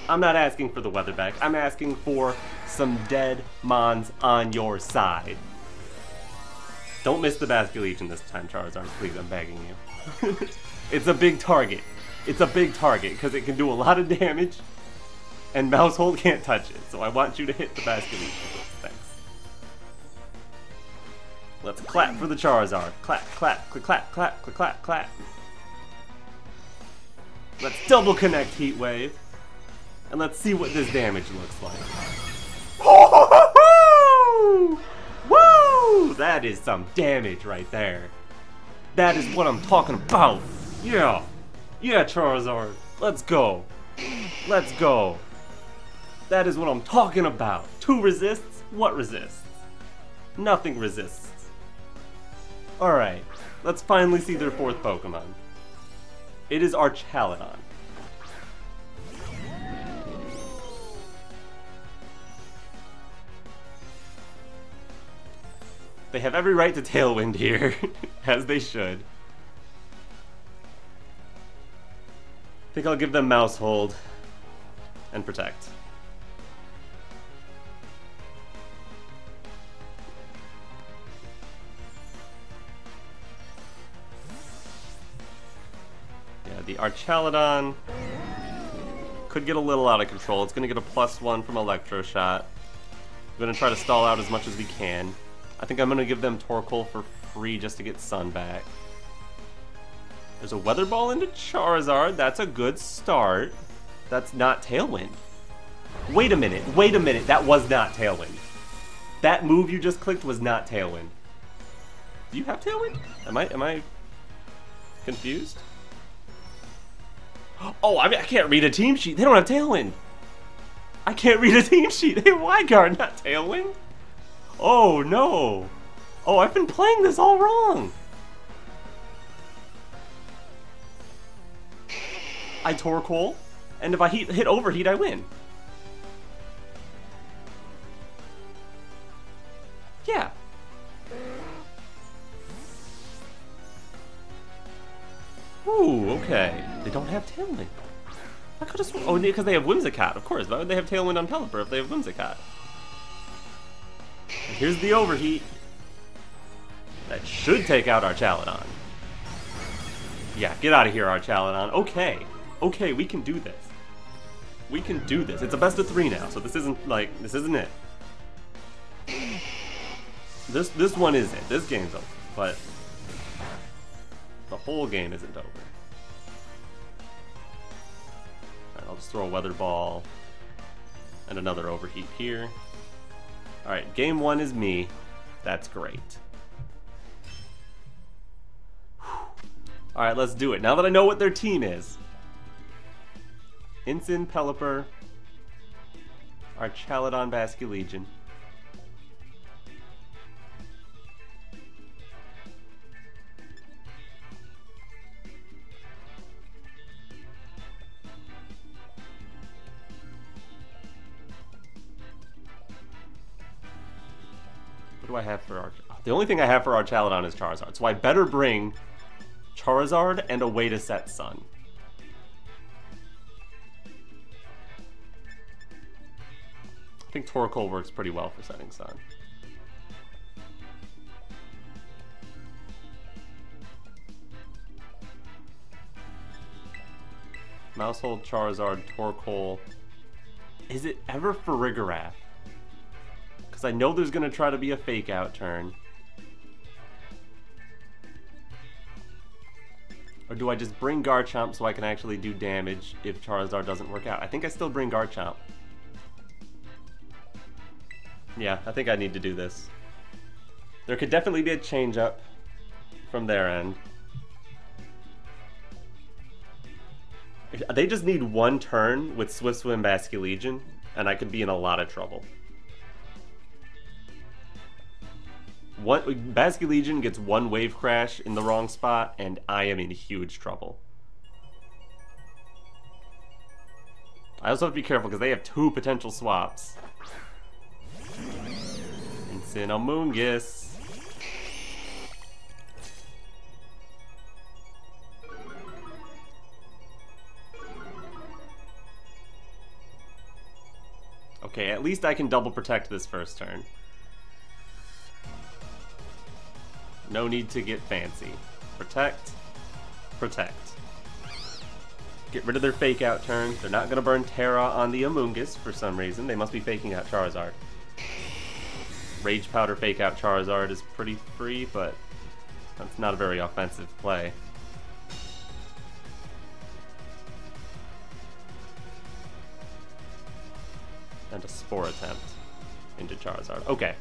I'm not asking for the weather back. I'm asking for some dead mons on your side. Don't miss the Basculegion this time, Charizard, please, I'm begging you. It's a big target. It's a big target, because it can do a lot of damage, and Mousehold can't touch it, so I want you to hit the Basculegion. Thanks. Let's clap for the Charizard. Clap, clap, click, clap, clap, click, clap, clap. Let's double connect Heat Wave, and let's see what this damage looks like. Oh, woo! That is some damage right there. That is what I'm talking about. Yeah, yeah, Charizard. Let's go. Let's go. That is what I'm talking about. 2 resists. What resists? Nothing resists. All right. Let's finally see their 4th Pokemon. It is our Archaladon. They have every right to Tailwind here, as they should. I think I'll give them Mousehold and Protect. The Archaladon could get a little out of control. It's going to get a +1 from Electro Shot. I'm going to try to stall out as much as we can. I think I'm going to give them Torkoal for free just to get Sun back. There's a Weather Ball into Charizard. That's a good start. That's not Tailwind. Wait a minute. Wait a minute. That was not Tailwind. That move you just clicked was not Tailwind. Do you have Tailwind? Am I confused? Oh, I mean, I can't read a team sheet. They don't have Tailwind. I can't read a team sheet. They have Zygarde, not Tailwind. Oh, no. Oh, I've been playing this all wrong. I Torkoal, and if I hit Overheat, I win. Yeah. Ooh, okay. They don't have Tailwind. I could have sworn. Oh, because they have Whimsicott, of course. Why would they have Tailwind on Pelipper if they have Whimsicott? And here's the Overheat. That should take out Archaludon. Yeah, get out of here, Archaludon. Okay. Okay, we can do this. We can do this. It's a best of three now, so this isn't, like, this isn't it. This one is it. This game's over, but the whole game isn't over. Alright, I'll just throw a Weather Ball and another Overheat here. Alright, game one is me. That's great. Alright, let's do it. Now that I know what their team is. Incin, Pelipper, Archaludon, Basculegion. What do I have for Archaludon? The only thing I have for Archaludon is Charizard, so I better bring Charizard and a way to set Sun. I think Torkoal works pretty well for setting Sun. Maushold, Charizard, Torkoal. Is it ever Farigiraf? Because I know there's going to try to be a fake out turn. Or do I just bring Garchomp so I can actually do damage if Charizard doesn't work out? I think I still bring Garchomp. Yeah, I think I need to do this. There could definitely be a change-up from their end. They just need one turn with Swift Swim Basculegion, and I could be in a lot of trouble. Basculegion gets one Wave Crash in the wrong spot, and I am in huge trouble. I also have to be careful because they have two potential swaps. Incinomungus. Okay, at least I can double protect this first turn. No need to get fancy. Protect. Protect. Get rid of their fake out turn. They're not going to burn Terra on the Amoongus for some reason. They must be faking out Charizard. Rage Powder fake out Charizard is pretty free, but that's not a very offensive play. And a Spore attempt into Charizard. Okay.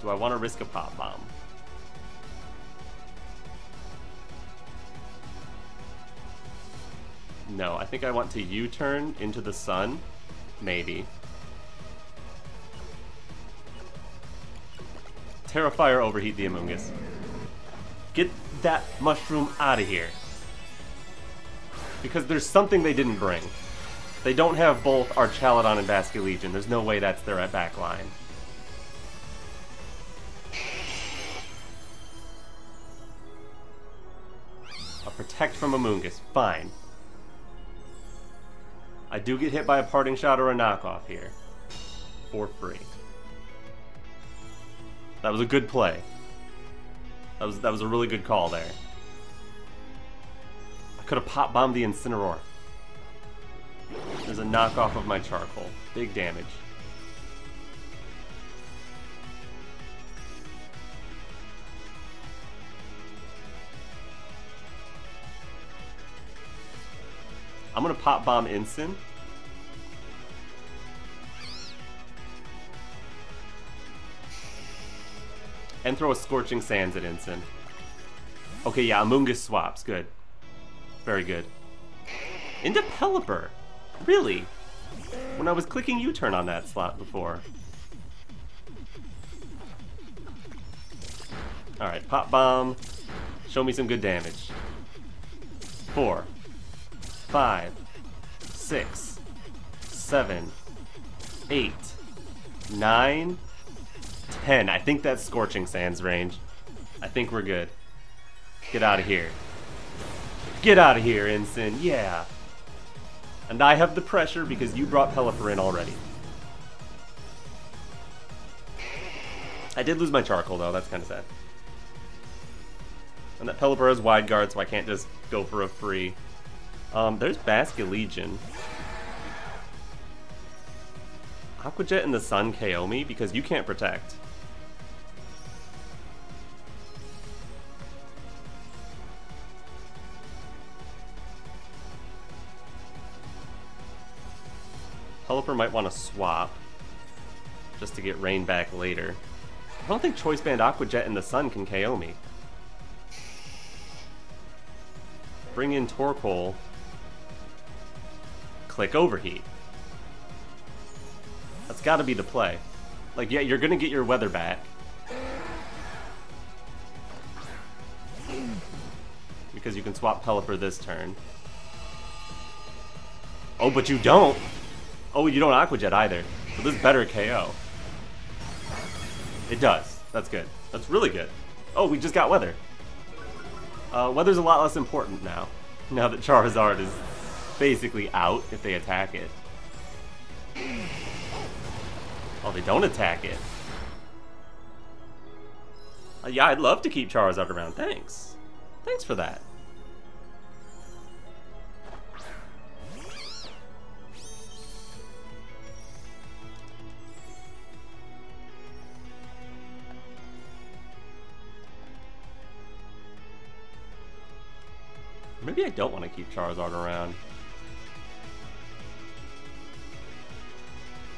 Do I want to risk a Pop Bomb? No, I think I want to U-turn into the Sun. Maybe. Terrafire, Overheat the Amoongus. Get that mushroom out of here. Because there's something they didn't bring. They don't have both Archaludon and Basculegion. There's no way that's their back line. Protect from Amoongus. Fine. I do get hit by a Parting Shot or a knockoff here. For free. That was a good play. That was a really good call there. I could have Pop Bombed the Incineroar. There's a knockoff of my Charcoal. Big damage. I'm gonna Pop Bomb Incin. And throw a Scorching Sands at Incin. Okay, yeah, Amoongus swaps. Good. Very good. Into Pelipper! Really? When I was clicking U-turn on that slot before. Alright, pop bomb. Show me some good damage. 4, 5, 6, 7, 8, 9, 10. I think that's Scorching Sands range. I think we're good. Get out of here. Get out of here, Ensign. Yeah. And I have the pressure because you brought Pelipper in already. I did lose my charcoal though, that's kind of sad. And that Pelipper has wide guard, so I can't just go for a free. There's Basculegion. Aqua Jet and the Sun KO me because you can't protect. Pelipper might want to swap just to get Rain back later. I don't think Choice Band Aqua Jet and the Sun can KO me. Bring in Torkoal. Click Overheat. That's gotta be the play. Like, yeah, you're gonna get your weather back. Because you can swap Pelipper this turn. Oh, but you don't! Oh, you don't Aqua Jet either. So this better KO. It does. That's good. That's really good. Oh, we just got weather. Weather's a lot less important now. Now that Charizard is basically out if they attack it. Oh, they don't attack it. Yeah, I'd love to keep Charizard around. Thanks. Thanks for that. Maybe I don't want to keep Charizard around.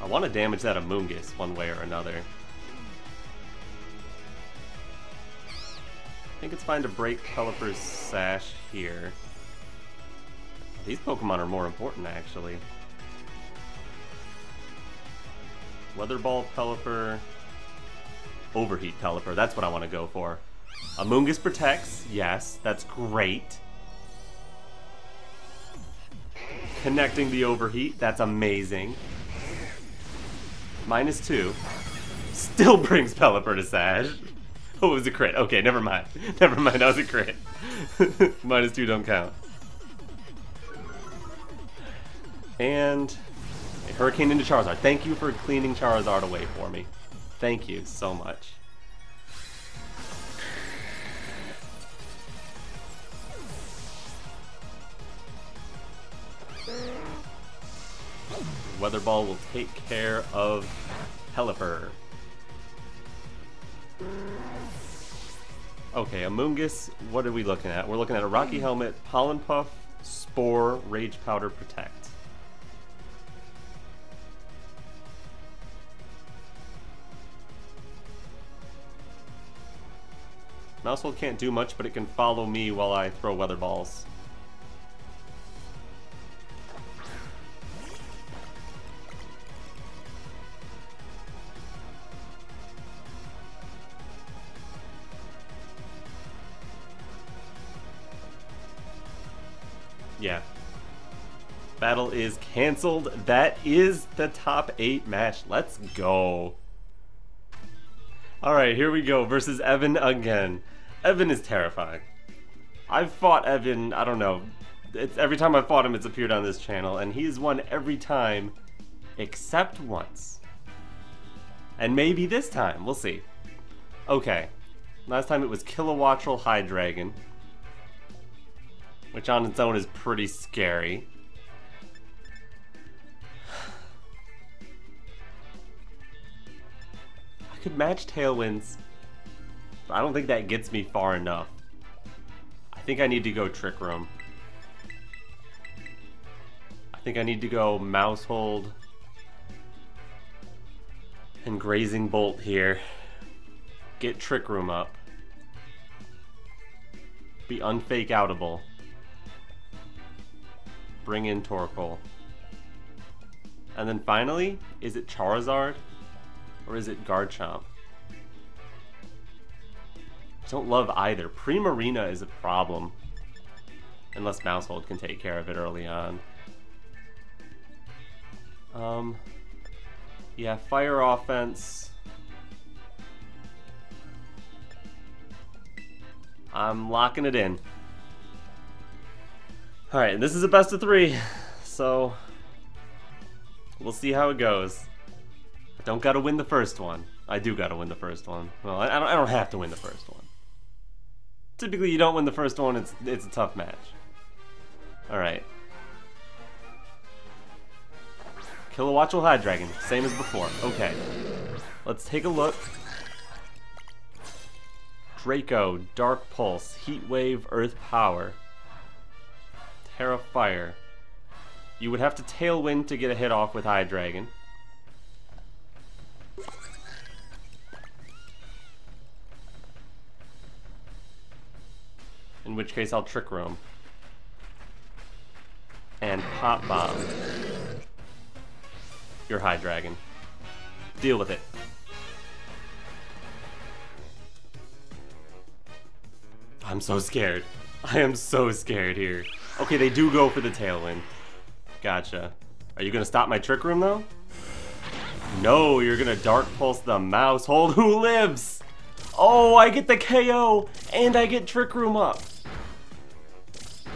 I want to damage that Amoonguss one way or another. I think it's fine to break Pelipper's Sash here. These Pokemon are more important, actually. Weather Ball Pelipper. Overheat Pelipper, that's what I want to go for. Amoonguss protects, yes, that's great. Connecting the Overheat, that's amazing. -2. Still brings Pelipper to Sash. Oh, it was a crit. Okay, never mind. Never mind, that was a crit. -2 don't count. And a Hurricane into Charizard. Thank you for cleaning Charizard away for me. Thank you so much. Weather Ball will take care of Pelipper. Okay, Amoonguss, what are we looking at? We're looking at a Rocky Helmet, Pollen Puff, Spore, Rage Powder, Protect. Mousehold can't do much, but it can follow me while I throw Weather Balls. Yeah. Battle is canceled. That is the top 8 match. Let's go. Alright, here we go. Versus Evan again. Evan is terrifying. I've fought Evan, I don't know. It's every time I've fought him, it's appeared on this channel. And he's won every time except once. And maybe this time. We'll see. Okay. Last time it was Kilowattrel Hydreigon, which on its own is pretty scary. I could match Tailwinds, but I don't think that gets me far enough. I think I need to go Trick Room. I think I need to go Mousehold and Grazing Bolt here. Get Trick Room up. Be unfake outable. Bring in Torkoal. And then finally, is it Charizard or is it Garchomp? I don't love either. Primarina is a problem. Unless Mousehold can take care of it early on. Yeah, fire offense. I'm locking it in. Alright, this is a best of three, so we'll see how it goes. I don't gotta win the first one. I do gotta win the first one. Well, I don't have to win the first one. Typically you don't win the first one, it's a tough match. Alright. Kilowatchel High Dragon, same as before. Okay. Let's take a look. Draco, Dark Pulse, Heat Wave, Earth Power, Terra Fire. You would have to Tailwind to get a hit off with High Dragon. In which case I'll Trick Room. And Pop Bomb. Your High Dragon. Deal with it. I'm so scared. I am so scared here. Okay, they do go for the Tailwind. Gotcha. Are you gonna stop my Trick Room though? No, you're gonna Dark Pulse the Mousehold who lives! Oh, I get the KO and I get Trick Room up.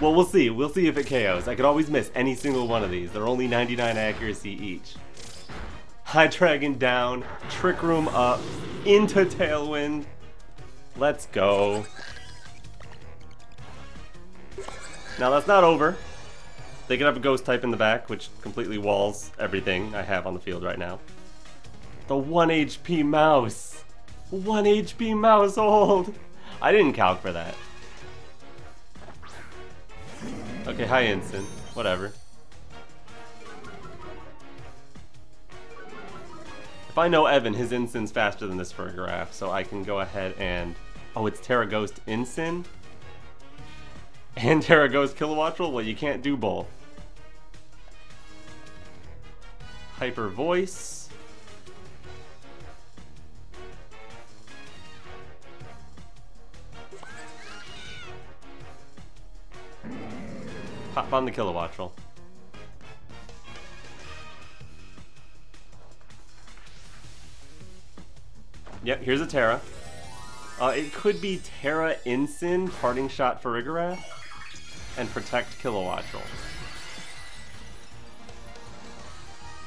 Well, we'll see. We'll see if it KOs. I could always miss any single one of these. They're only 99 accuracy each. High Dragon down, Trick Room up, into Tailwind. Let's go. Now that's not over. They could have a Ghost type in the back, which completely walls everything I have on the field right now. The 1 HP Mouse. 1 HP Mousehold. I didn't count for that. Okay, high instant. Whatever. If I know Evan, his instant's faster than this for a graph, so I can go ahead and... Oh, it's Terra Ghost instant? And Terra Ghost Kilowattrel? Well, you can't do both. Hyper Voice. Pop on the Kilowattrel. Yep, here's a Terra. It could be Terra Incin, Parting Shot Farigarath, and Protect Kilowattrel.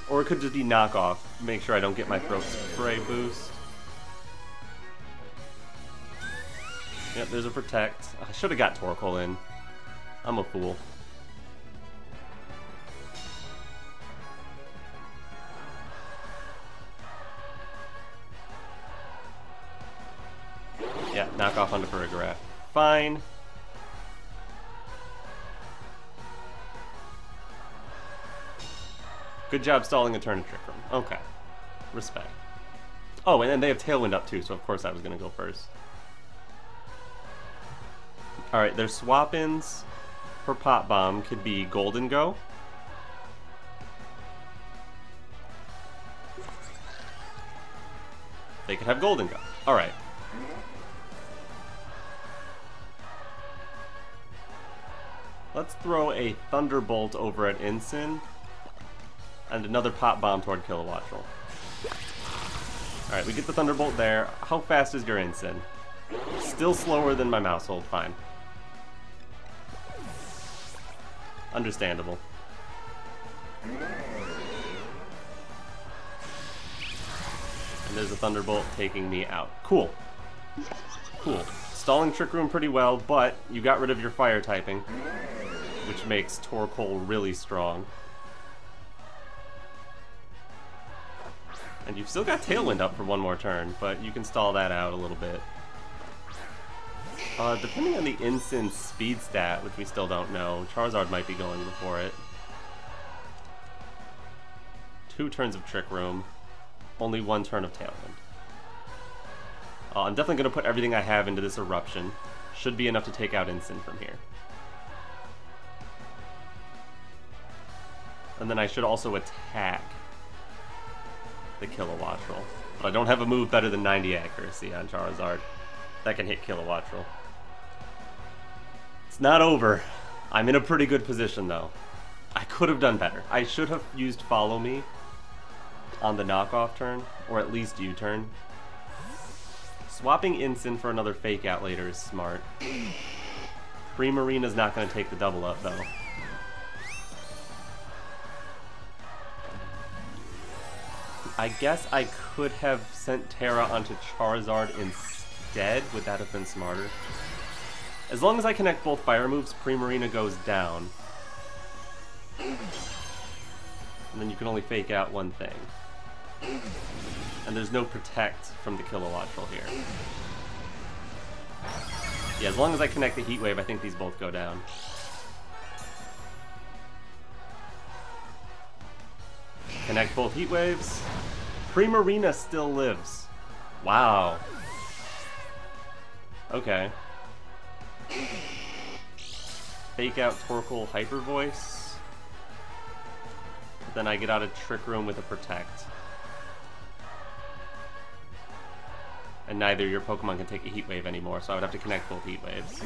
Or it could just be knockoff. Make sure I don't get my Throat Spray boost. Yep, there's a Protect. I should have got Torkoal in. I'm a fool. Yeah, knock off onto Farigarath. Fine. Good job stalling a turn to Trick Room. Okay. Respect. Oh, and then they have Tailwind up too, so of course I was going to go first. Alright, their swap-ins for Pop Bomb could be Golden Go. They could have Golden Go. Alright. Let's throw a Thunderbolt over at Incin, and another Pop Bomb toward Kilowattrel. Alright, we get the Thunderbolt there. How fast is your Incin? Still slower than my Mousehold, fine. Understandable. And there's a Thunderbolt taking me out. Cool. Cool. Stalling Trick Room pretty well, but you got rid of your fire typing, which makes Torkoal really strong. And you've still got Tailwind up for one more turn, but you can stall that out a little bit. Depending on the Incin's speed stat, which we still don't know, Charizard might be going before it. 2 turns of Trick Room, only 1 turn of Tailwind. I'm definitely going to put everything I have into this Eruption. Should be enough to take out Incin from here. And then I should also attack the Kilowattrel. But I don't have a move better than 90 accuracy on Charizard. That can hit Kilowattro. It's not over. I'm in a pretty good position, though. I could have done better. I should have used Follow Me on the knockoff turn, or at least U-turn. Swapping Incin for another Fake Out later is smart. Primarina's not going to take the double up, though. I guess I could have sent Terra onto Charizard instead. Would that have been smarter? As long as I connect both fire moves, Primarina goes down. And then you can only fake out one thing. And there's no protect from the Kilowattro here. Yeah, as long as I connect the Heat Wave, I think these both go down. Connect both Heat Waves. Primarina still lives. Wow. Okay. Fake out Torkoal Hyper Voice. Then I get out of Trick Room with a Protect. And neither your Pokemon can take a Heat Wave anymore, so I would have to connect both Heat Waves.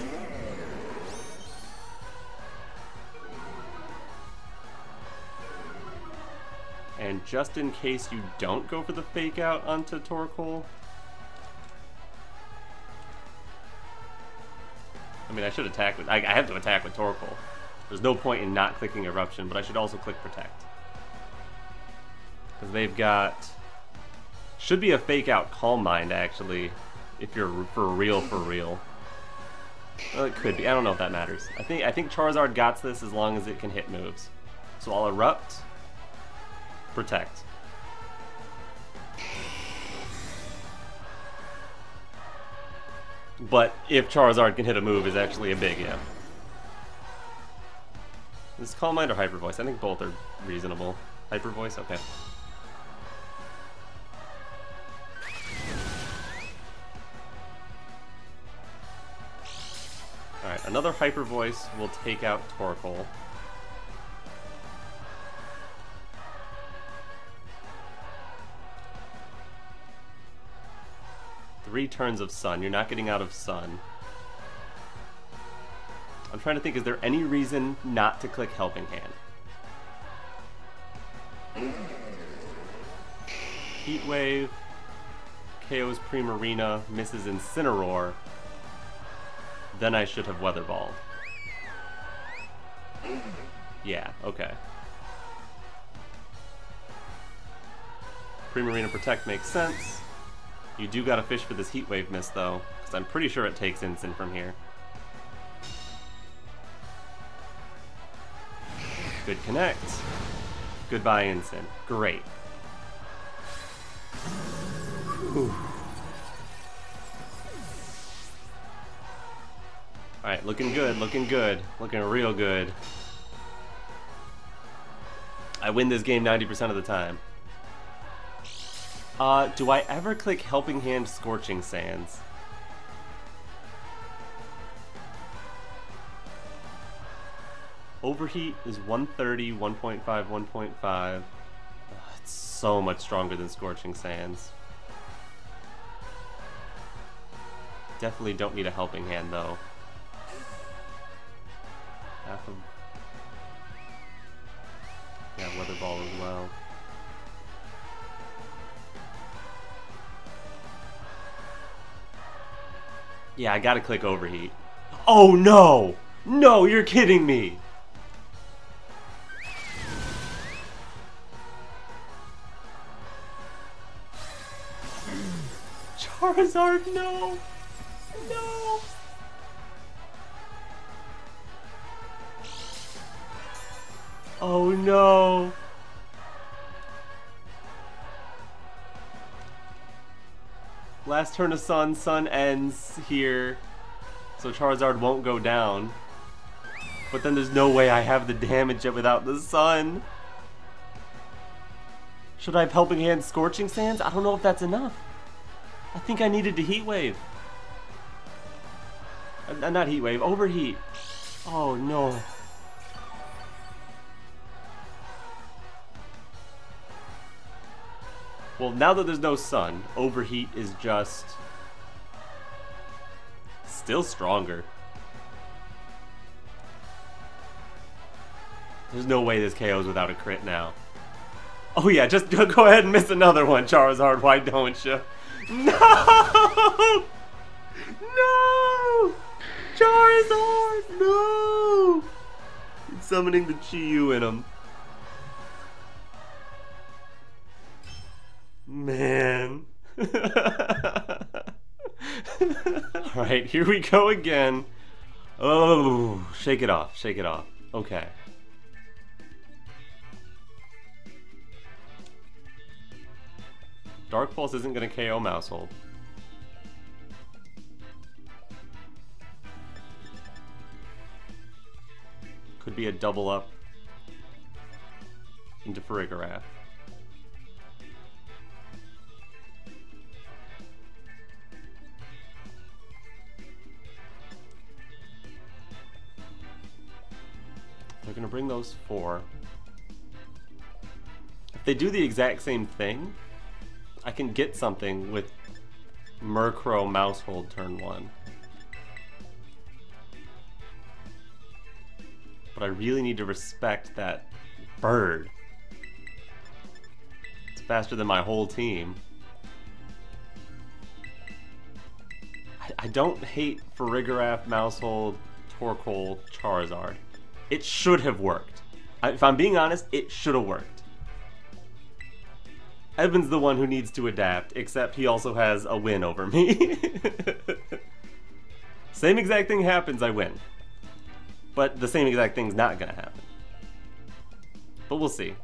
And just in case you don't go for the Fake Out onto Torkoal... I mean, I should attack with... I have to attack with Torkoal. There's no point in not clicking Eruption, but I should also click Protect. Because they've got... Should be a Fake Out Calm Mind, actually, if you're for real. Well, it could be. I don't know if that matters. I think Charizard got this as long as it can hit moves. So I'll Erupt, Protect. But if Charizard can hit a move is actually a big yeah. Is this Calm Mind or Hyper Voice? I think both are reasonable. Hyper Voice? Okay. Alright, another Hyper Voice will take out Torkoal. Three turns of Sun. You're not getting out of Sun. I'm trying to think, is there any reason not to click Helping Hand? Heat Wave. KO's Primarina. Misses Incineroar. Then I should have Weather Balled. Yeah, okay. Primarina Protect makes sense. You do gotta fish for this Heat Wave miss, though, because I'm pretty sure it takes Incin from here. Good connect. Goodbye, Incin. Great. Whew. Alright, looking good, looking real good. I win this game 90% of the time. Do I ever click Helping Hand Scorching Sands? Overheat is 130, 1.5, 1.5. Oh, it's so much stronger than Scorching Sands. Definitely don't need a Helping Hand, though. Yeah, Weather Ball as well. Yeah, I gotta click Overheat. Oh no! No, you're kidding me! Charizard, no! No! Oh no! Last turn of Sun. Sun ends here, so Charizard won't go down. But then there's no way I have the damage yet without the Sun. Should I have Helping Hand Scorching Sands? I don't know if that's enough. I think I needed to Heat Wave. Not Heat Wave, Overheat. Oh no. Well, now that there's no Sun, Overheat is just still stronger. There's no way this KO's without a crit now. Oh yeah, just go ahead and miss another one, Charizard, why don't you? No! No! Charizard, no! It's summoning the Chiyu in him. Man. Alright, here we go again. Oh, shake it off, shake it off. Okay. Dark Pulse isn't going to KO Maushold. Could be a double up into Farigiraf. They're going to bring those four. If they do the exact same thing, I can get something with Murkrow Maushold turn one. But I really need to respect that bird. It's faster than my whole team. I don't hate Farigiraf, Maushold, Torkoal, Charizard. It should have worked. If I'm being honest, it should have worked. Evan's the one who needs to adapt, except he also has a win over me. Same exact thing happens, I win. But the same exact thing's not gonna happen. But we'll see.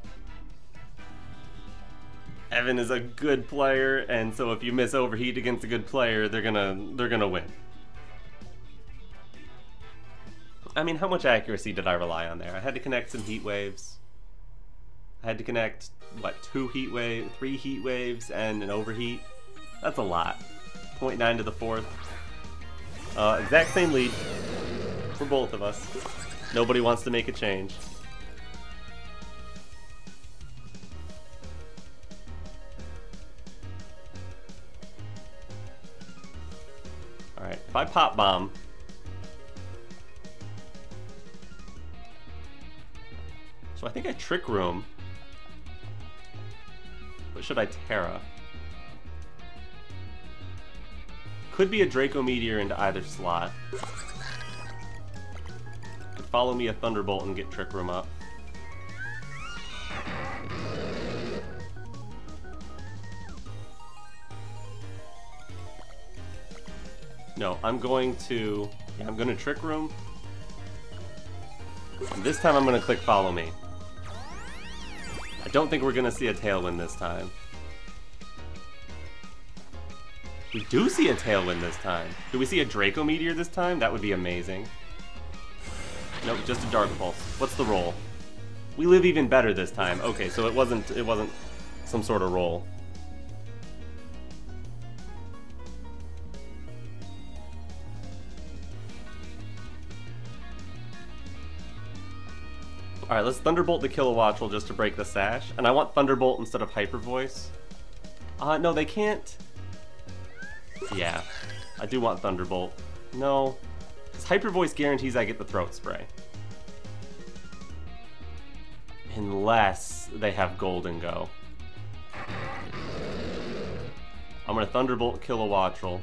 Evan is a good player, and so if you miss overheat against a good player, they're gonna win. I mean, how much accuracy did I rely on there? I had to connect some heat waves. I had to connect, what, 3 heat waves and an overheat? That's a lot. 0.9 to the fourth. Exact same lead for both of us. Nobody wants to make a change. Alright, if I pop bomb, so I think I Trick Room. What should I Terra? Could be a Draco Meteor into either slot. Could follow me a Thunderbolt and get Trick Room up. No, I'm going to Trick Room. And this time I'm going to click Follow Me. I don't think we're going to see a Tailwind this time. We do see a Tailwind this time. Do we see a Draco Meteor this time? That would be amazing. Nope, just a Dark Pulse. What's the roll? We live even better this time. Okay, so it wasn't some sort of roll. Alright, let's Thunderbolt the Kilowattrel just to break the sash. And I want Thunderbolt instead of Hyper Voice. No, they can't. Yeah, I do want Thunderbolt. No, because Hyper Voice guarantees I get the Throat Spray. Unless they have Golden Go. I'm going to Thunderbolt Kilowattrel.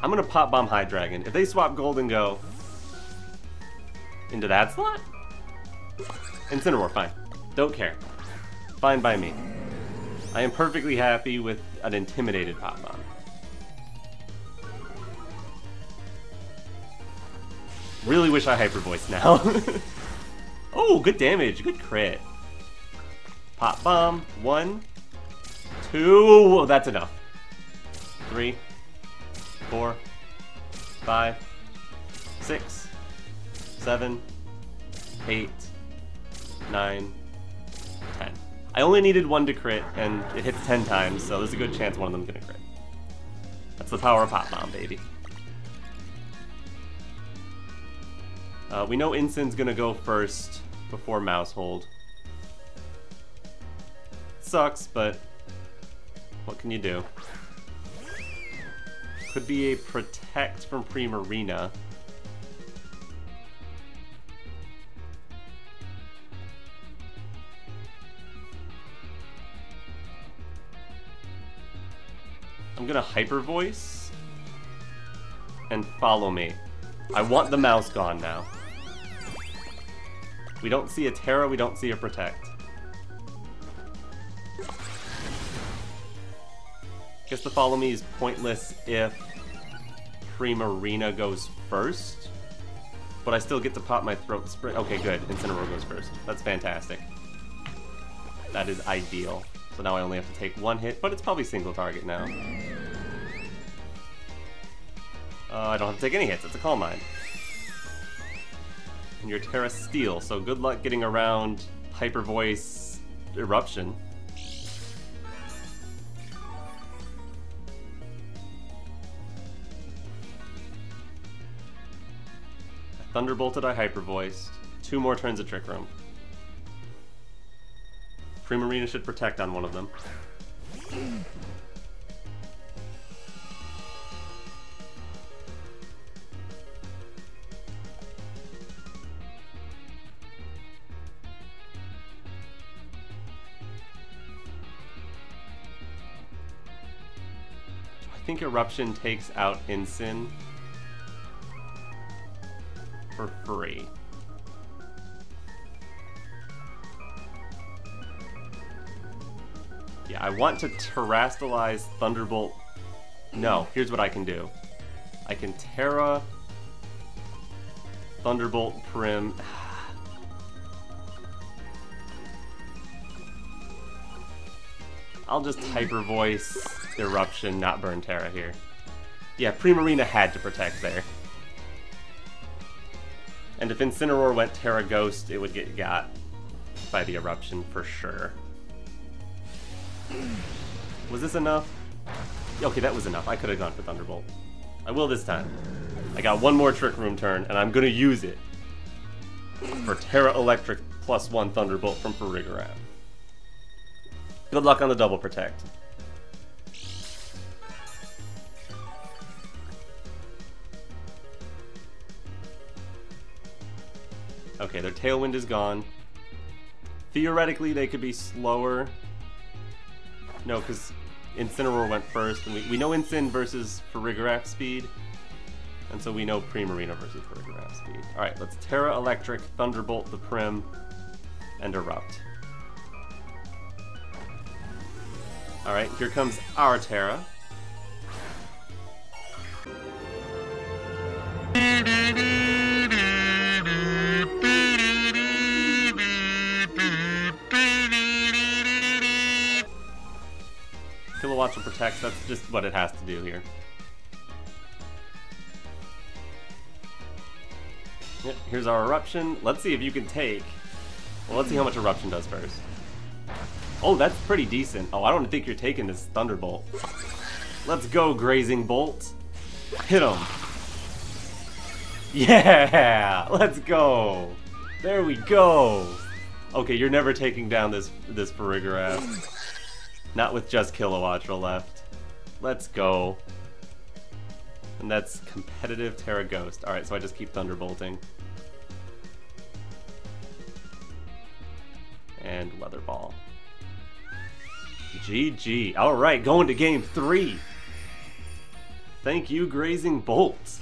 I'm gonna Pop Bomb Hydreigon. If they swap Golden Go into that slot? Incineroar, fine. Don't care. Fine by me. I am perfectly happy with an intimidated Pop Bomb. Really wish I Hyper Voice now. Oh, good damage, good crit. Pop Bomb, 1, 2, oh, that's enough. 3, 4, 5, 6, 7, 8, 9, 10. I only needed one to crit, and it hits 10 times, so there's a good chance one of them's gonna crit. That's the power of Pop Bomb, baby. We know Incin's gonna go first before Maushold. Sucks, but what can you do? Could be a Protect from Primarina. I'm gonna Hyper Voice and Follow Me. I want the mouse gone now. We don't see a Terra, we don't see a Protect. Guess the Follow Me is pointless if Primarina goes first, but I still get to pop my Throat Spring. Okay, good. Incineroar goes first. That's fantastic. That is ideal. So now I only have to take one hit, but it's probably single target now. I don't have to take any hits, it's a Calm Mind. And your Terra Steel, so good luck getting around Hyper Voice Eruption. I Thunderbolted, I Hyper Voiced. Two more turns of Trick Room. Primarina should Protect on one of them. I think Eruption takes out Incin for free. Yeah, I want to Terastalize Thunderbolt. No, here's what I can do. I can Terra, Thunderbolt, Prim. I'll just Hyper Voice Eruption, not burn Terra here. Yeah, Primarina had to Protect there. And if Incineroar went Terra Ghost, it would get got by the Eruption for sure. Was this enough? Okay, that was enough. I could have gone for Thunderbolt. I will this time. I got one more Trick Room turn, and I'm gonna use it for Terra Electric plus one Thunderbolt from Farigiraf. Good luck on the double Protect. Okay, their Tailwind is gone. Theoretically, they could be slower. No, because Incineroar went first, and we know Incin versus Farigiraf speed, and so we know Primarina versus Farigiraf speed. Alright, let's Terra Electric, Thunderbolt the Prim, and Erupt. Alright, here comes our Terra. Kilowatts will Protect, that's just what it has to do here. Yep, here's our Eruption. Let's see if you can take... Well, let's see how much Eruption does first. Oh, that's pretty decent. Oh, I don't think you're taking this Thunderbolt. Let's go, Grazing Bolt. Hit him. Yeah, let's go. There we go. Okay, you're never taking down this Farigiraf. Not with just Kilowattra left. Let's go. And that's competitive Terra Ghost. Alright, so I just keep Thunderbolting. And Weather Ball. GG. Alright, going to game 3. Thank you, Grazing Bolt.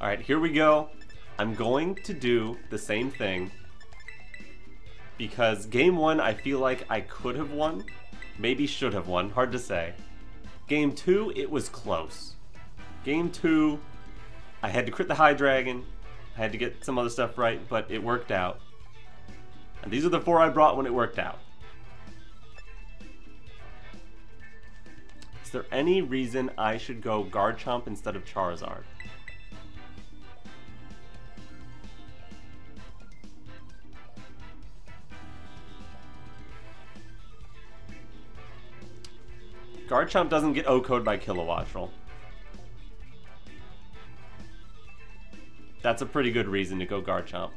Alright, here we go. I'm going to do the same thing. Because game 1, I feel like I could have won. Maybe should have won. Hard to say. Game 2, it was close. Game 2, I had to crit the High Dragon. I had to get some other stuff right, but it worked out. And these are the 4 I brought when it worked out. Is there any reason I should go Garchomp instead of Charizard? Garchomp doesn't get O-code by Kilowattrel. That's a pretty good reason to go Garchomp.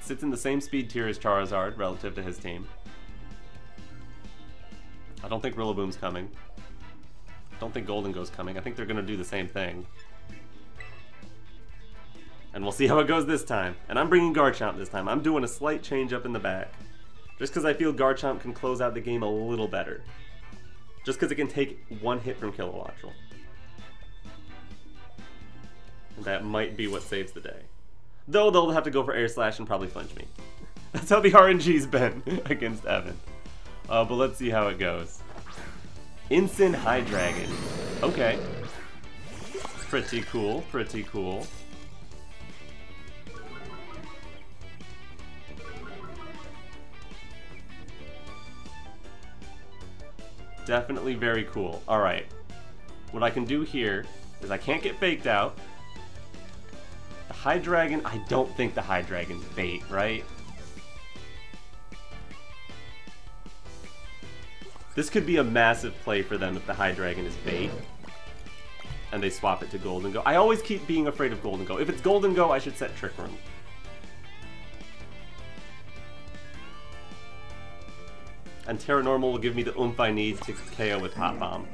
Sits in the same speed tier as Charizard relative to his team. I don't think Rillaboom's coming. I don't think Goldengo's coming. I think they're gonna do the same thing. And we'll see how it goes this time. And I'm bringing Garchomp this time. I'm doing a slight change up in the back. Just because I feel Garchomp can close out the game a little better. Just because it can take one hit from Kilowattrel. And that might be what saves the day. Though they'll have to go for Air Slash and probably flinch me. That's how the RNG's been against Evan. But let's see how it goes. Incin Hydreigon. Okay. Pretty cool, pretty cool. Definitely very cool. Alright. What I can do here is I can't get faked out. The Hydreigon, I don't think the Hydreigon's bait, right? This could be a massive play for them if the Hydreigon is bait. And they swap it to Goldengo. I always keep being afraid of Goldengo. If it's Goldengo, I should set Trick Room. And Terra Normal will give me the oomph I need to KO with Pop Bomb.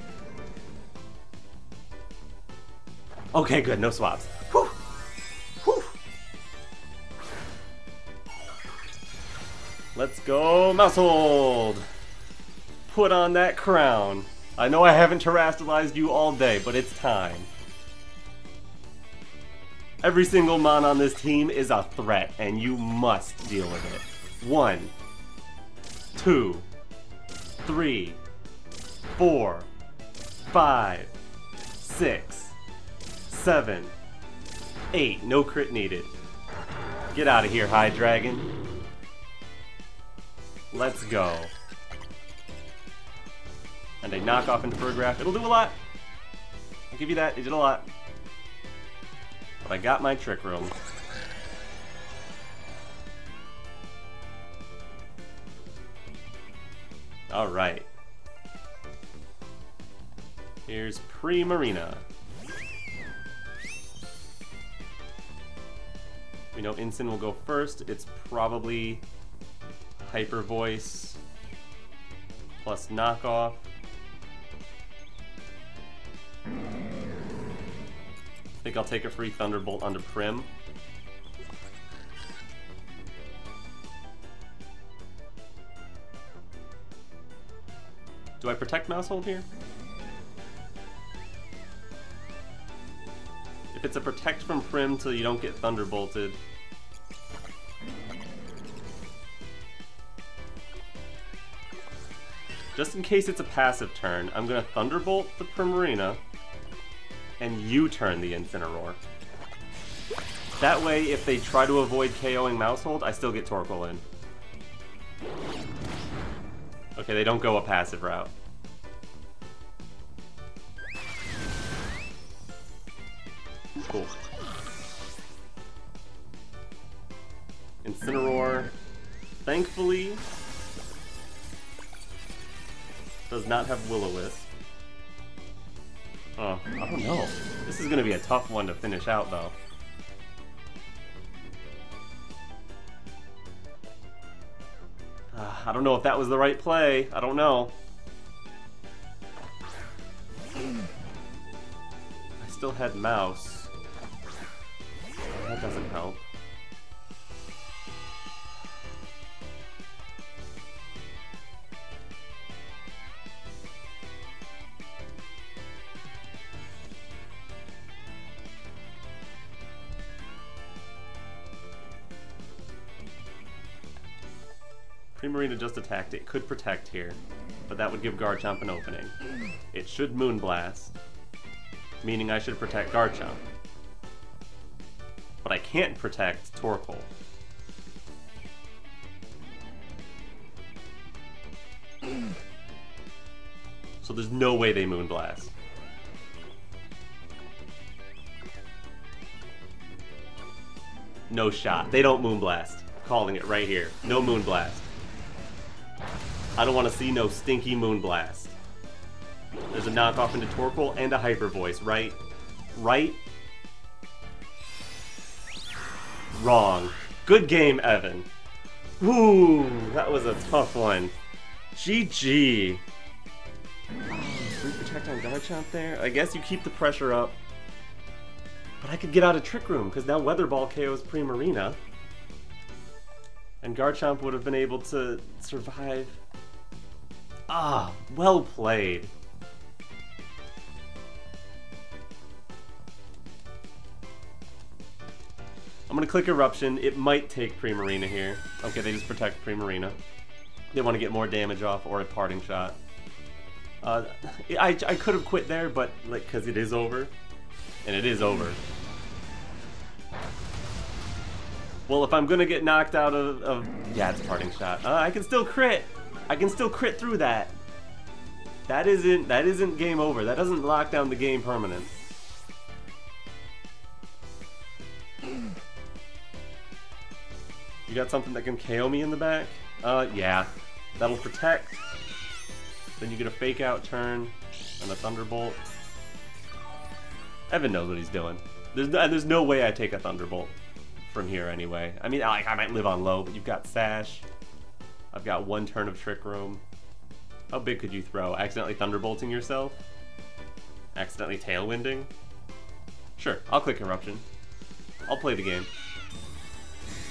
Okay, good, no swaps. Whew! Whew! Let's go, Mousehold! Put on that crown. I know I haven't terastalized you all day, but it's time. Every single mon on this team is a threat, and you must deal with it. 1, 2, 3, 4, 5, 6, 7, 8. No crit needed. Get out of here, Hydreigon. Let's go. And a knockoff into Fergraph. It'll do a lot. I'll give you that. It did a lot. But I got my Trick Room. Alright. Here's Primarina. We know Incin will go first. It's probably Hyper Voice plus knockoff. I think I'll take a free Thunderbolt onto Prim. Do I protect Mousehold here? If it's a protect from Prim till you don't get Thunderbolted. Just in case it's a passive turn, I'm gonna Thunderbolt the Primarina and U-turn the Incineroar. That way, if they try to avoid KOing Mousehold, I still get Torkoal in. Okay, they don't go a passive route. Cool. Incineroar, thankfully, does not have Will-O-Wisp. Oh, I don't know. This is going to be a tough one to finish out, though. I don't know if that was the right play. I don't know. I still had Mouse. That doesn't help. Primarina just attacked. It could protect here, but that would give Garchomp an opening. It should Moonblast, meaning I should protect Garchomp. But I can't protect Torkoal. So there's no way they Moonblast. No shot. They don't Moonblast. Calling it right here. No Moonblast. I don't want to see no stinky Moonblast. There's a knockoff into Torkoal and a Hyper Voice, right? Right? Wrong. Good game, Evan. Ooh, that was a tough one. GG. Sleep Protect on Garchomp there? I guess you keep the pressure up. But I could get out of Trick Room, because now Weather Ball KOs Primarina. And Garchomp would have been able to survive. Ah, well played. I'm going to click Eruption. It might take Primarina here. Okay, they just protect Primarina. They want to get more damage off or a parting shot. I could have quit there, but like, because it is over. And it is over. Well, if I'm going to get knocked out of... Yeah, it's a parting shot. I can still crit! I can still crit through that. That isn't game over. That doesn't lock down the game permanent. You got something that can KO me in the back? Yeah. That'll protect. Then you get a fake out turn and a Thunderbolt. Evan knows what he's doing. There's no way I take a Thunderbolt from here anyway. I mean, I might live on low, but you've got Sash. I've got one turn of Trick Room. How big could you throw? Accidentally Thunderbolting yourself? Accidentally Tailwinding? Sure, I'll click Eruption. I'll play the game.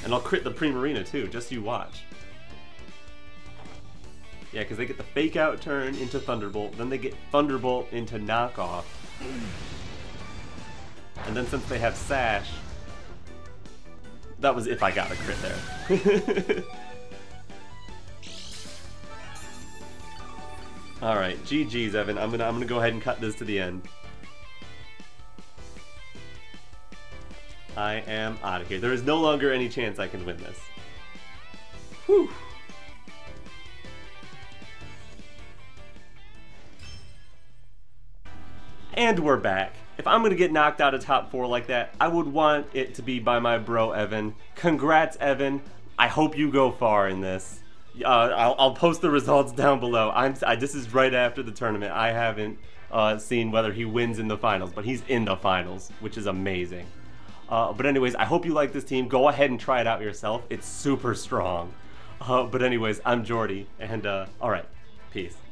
And I'll crit the Primarina too, just you watch. Yeah, because they get the fake out turn into Thunderbolt, then they get Thunderbolt into knockoff. And then since they have Sash, that was if I got a crit there. Alright, GG's Evan. I'm gonna go ahead and cut this to the end. I am out of here. There is no longer any chance I can win this. Whew. And we're back. If I'm gonna get knocked out of top 4 like that, I would want it to be by my bro Evan. Congrats, Evan. I hope you go far in this. I'll post the results down below. This is right after the tournament. I haven't seen whether he wins in the finals, but he's in the finals, which is amazing. But anyways, I hope you like this team. Go ahead and try it out yourself. It's super strong. But anyways, I'm Jordy, and alright, peace.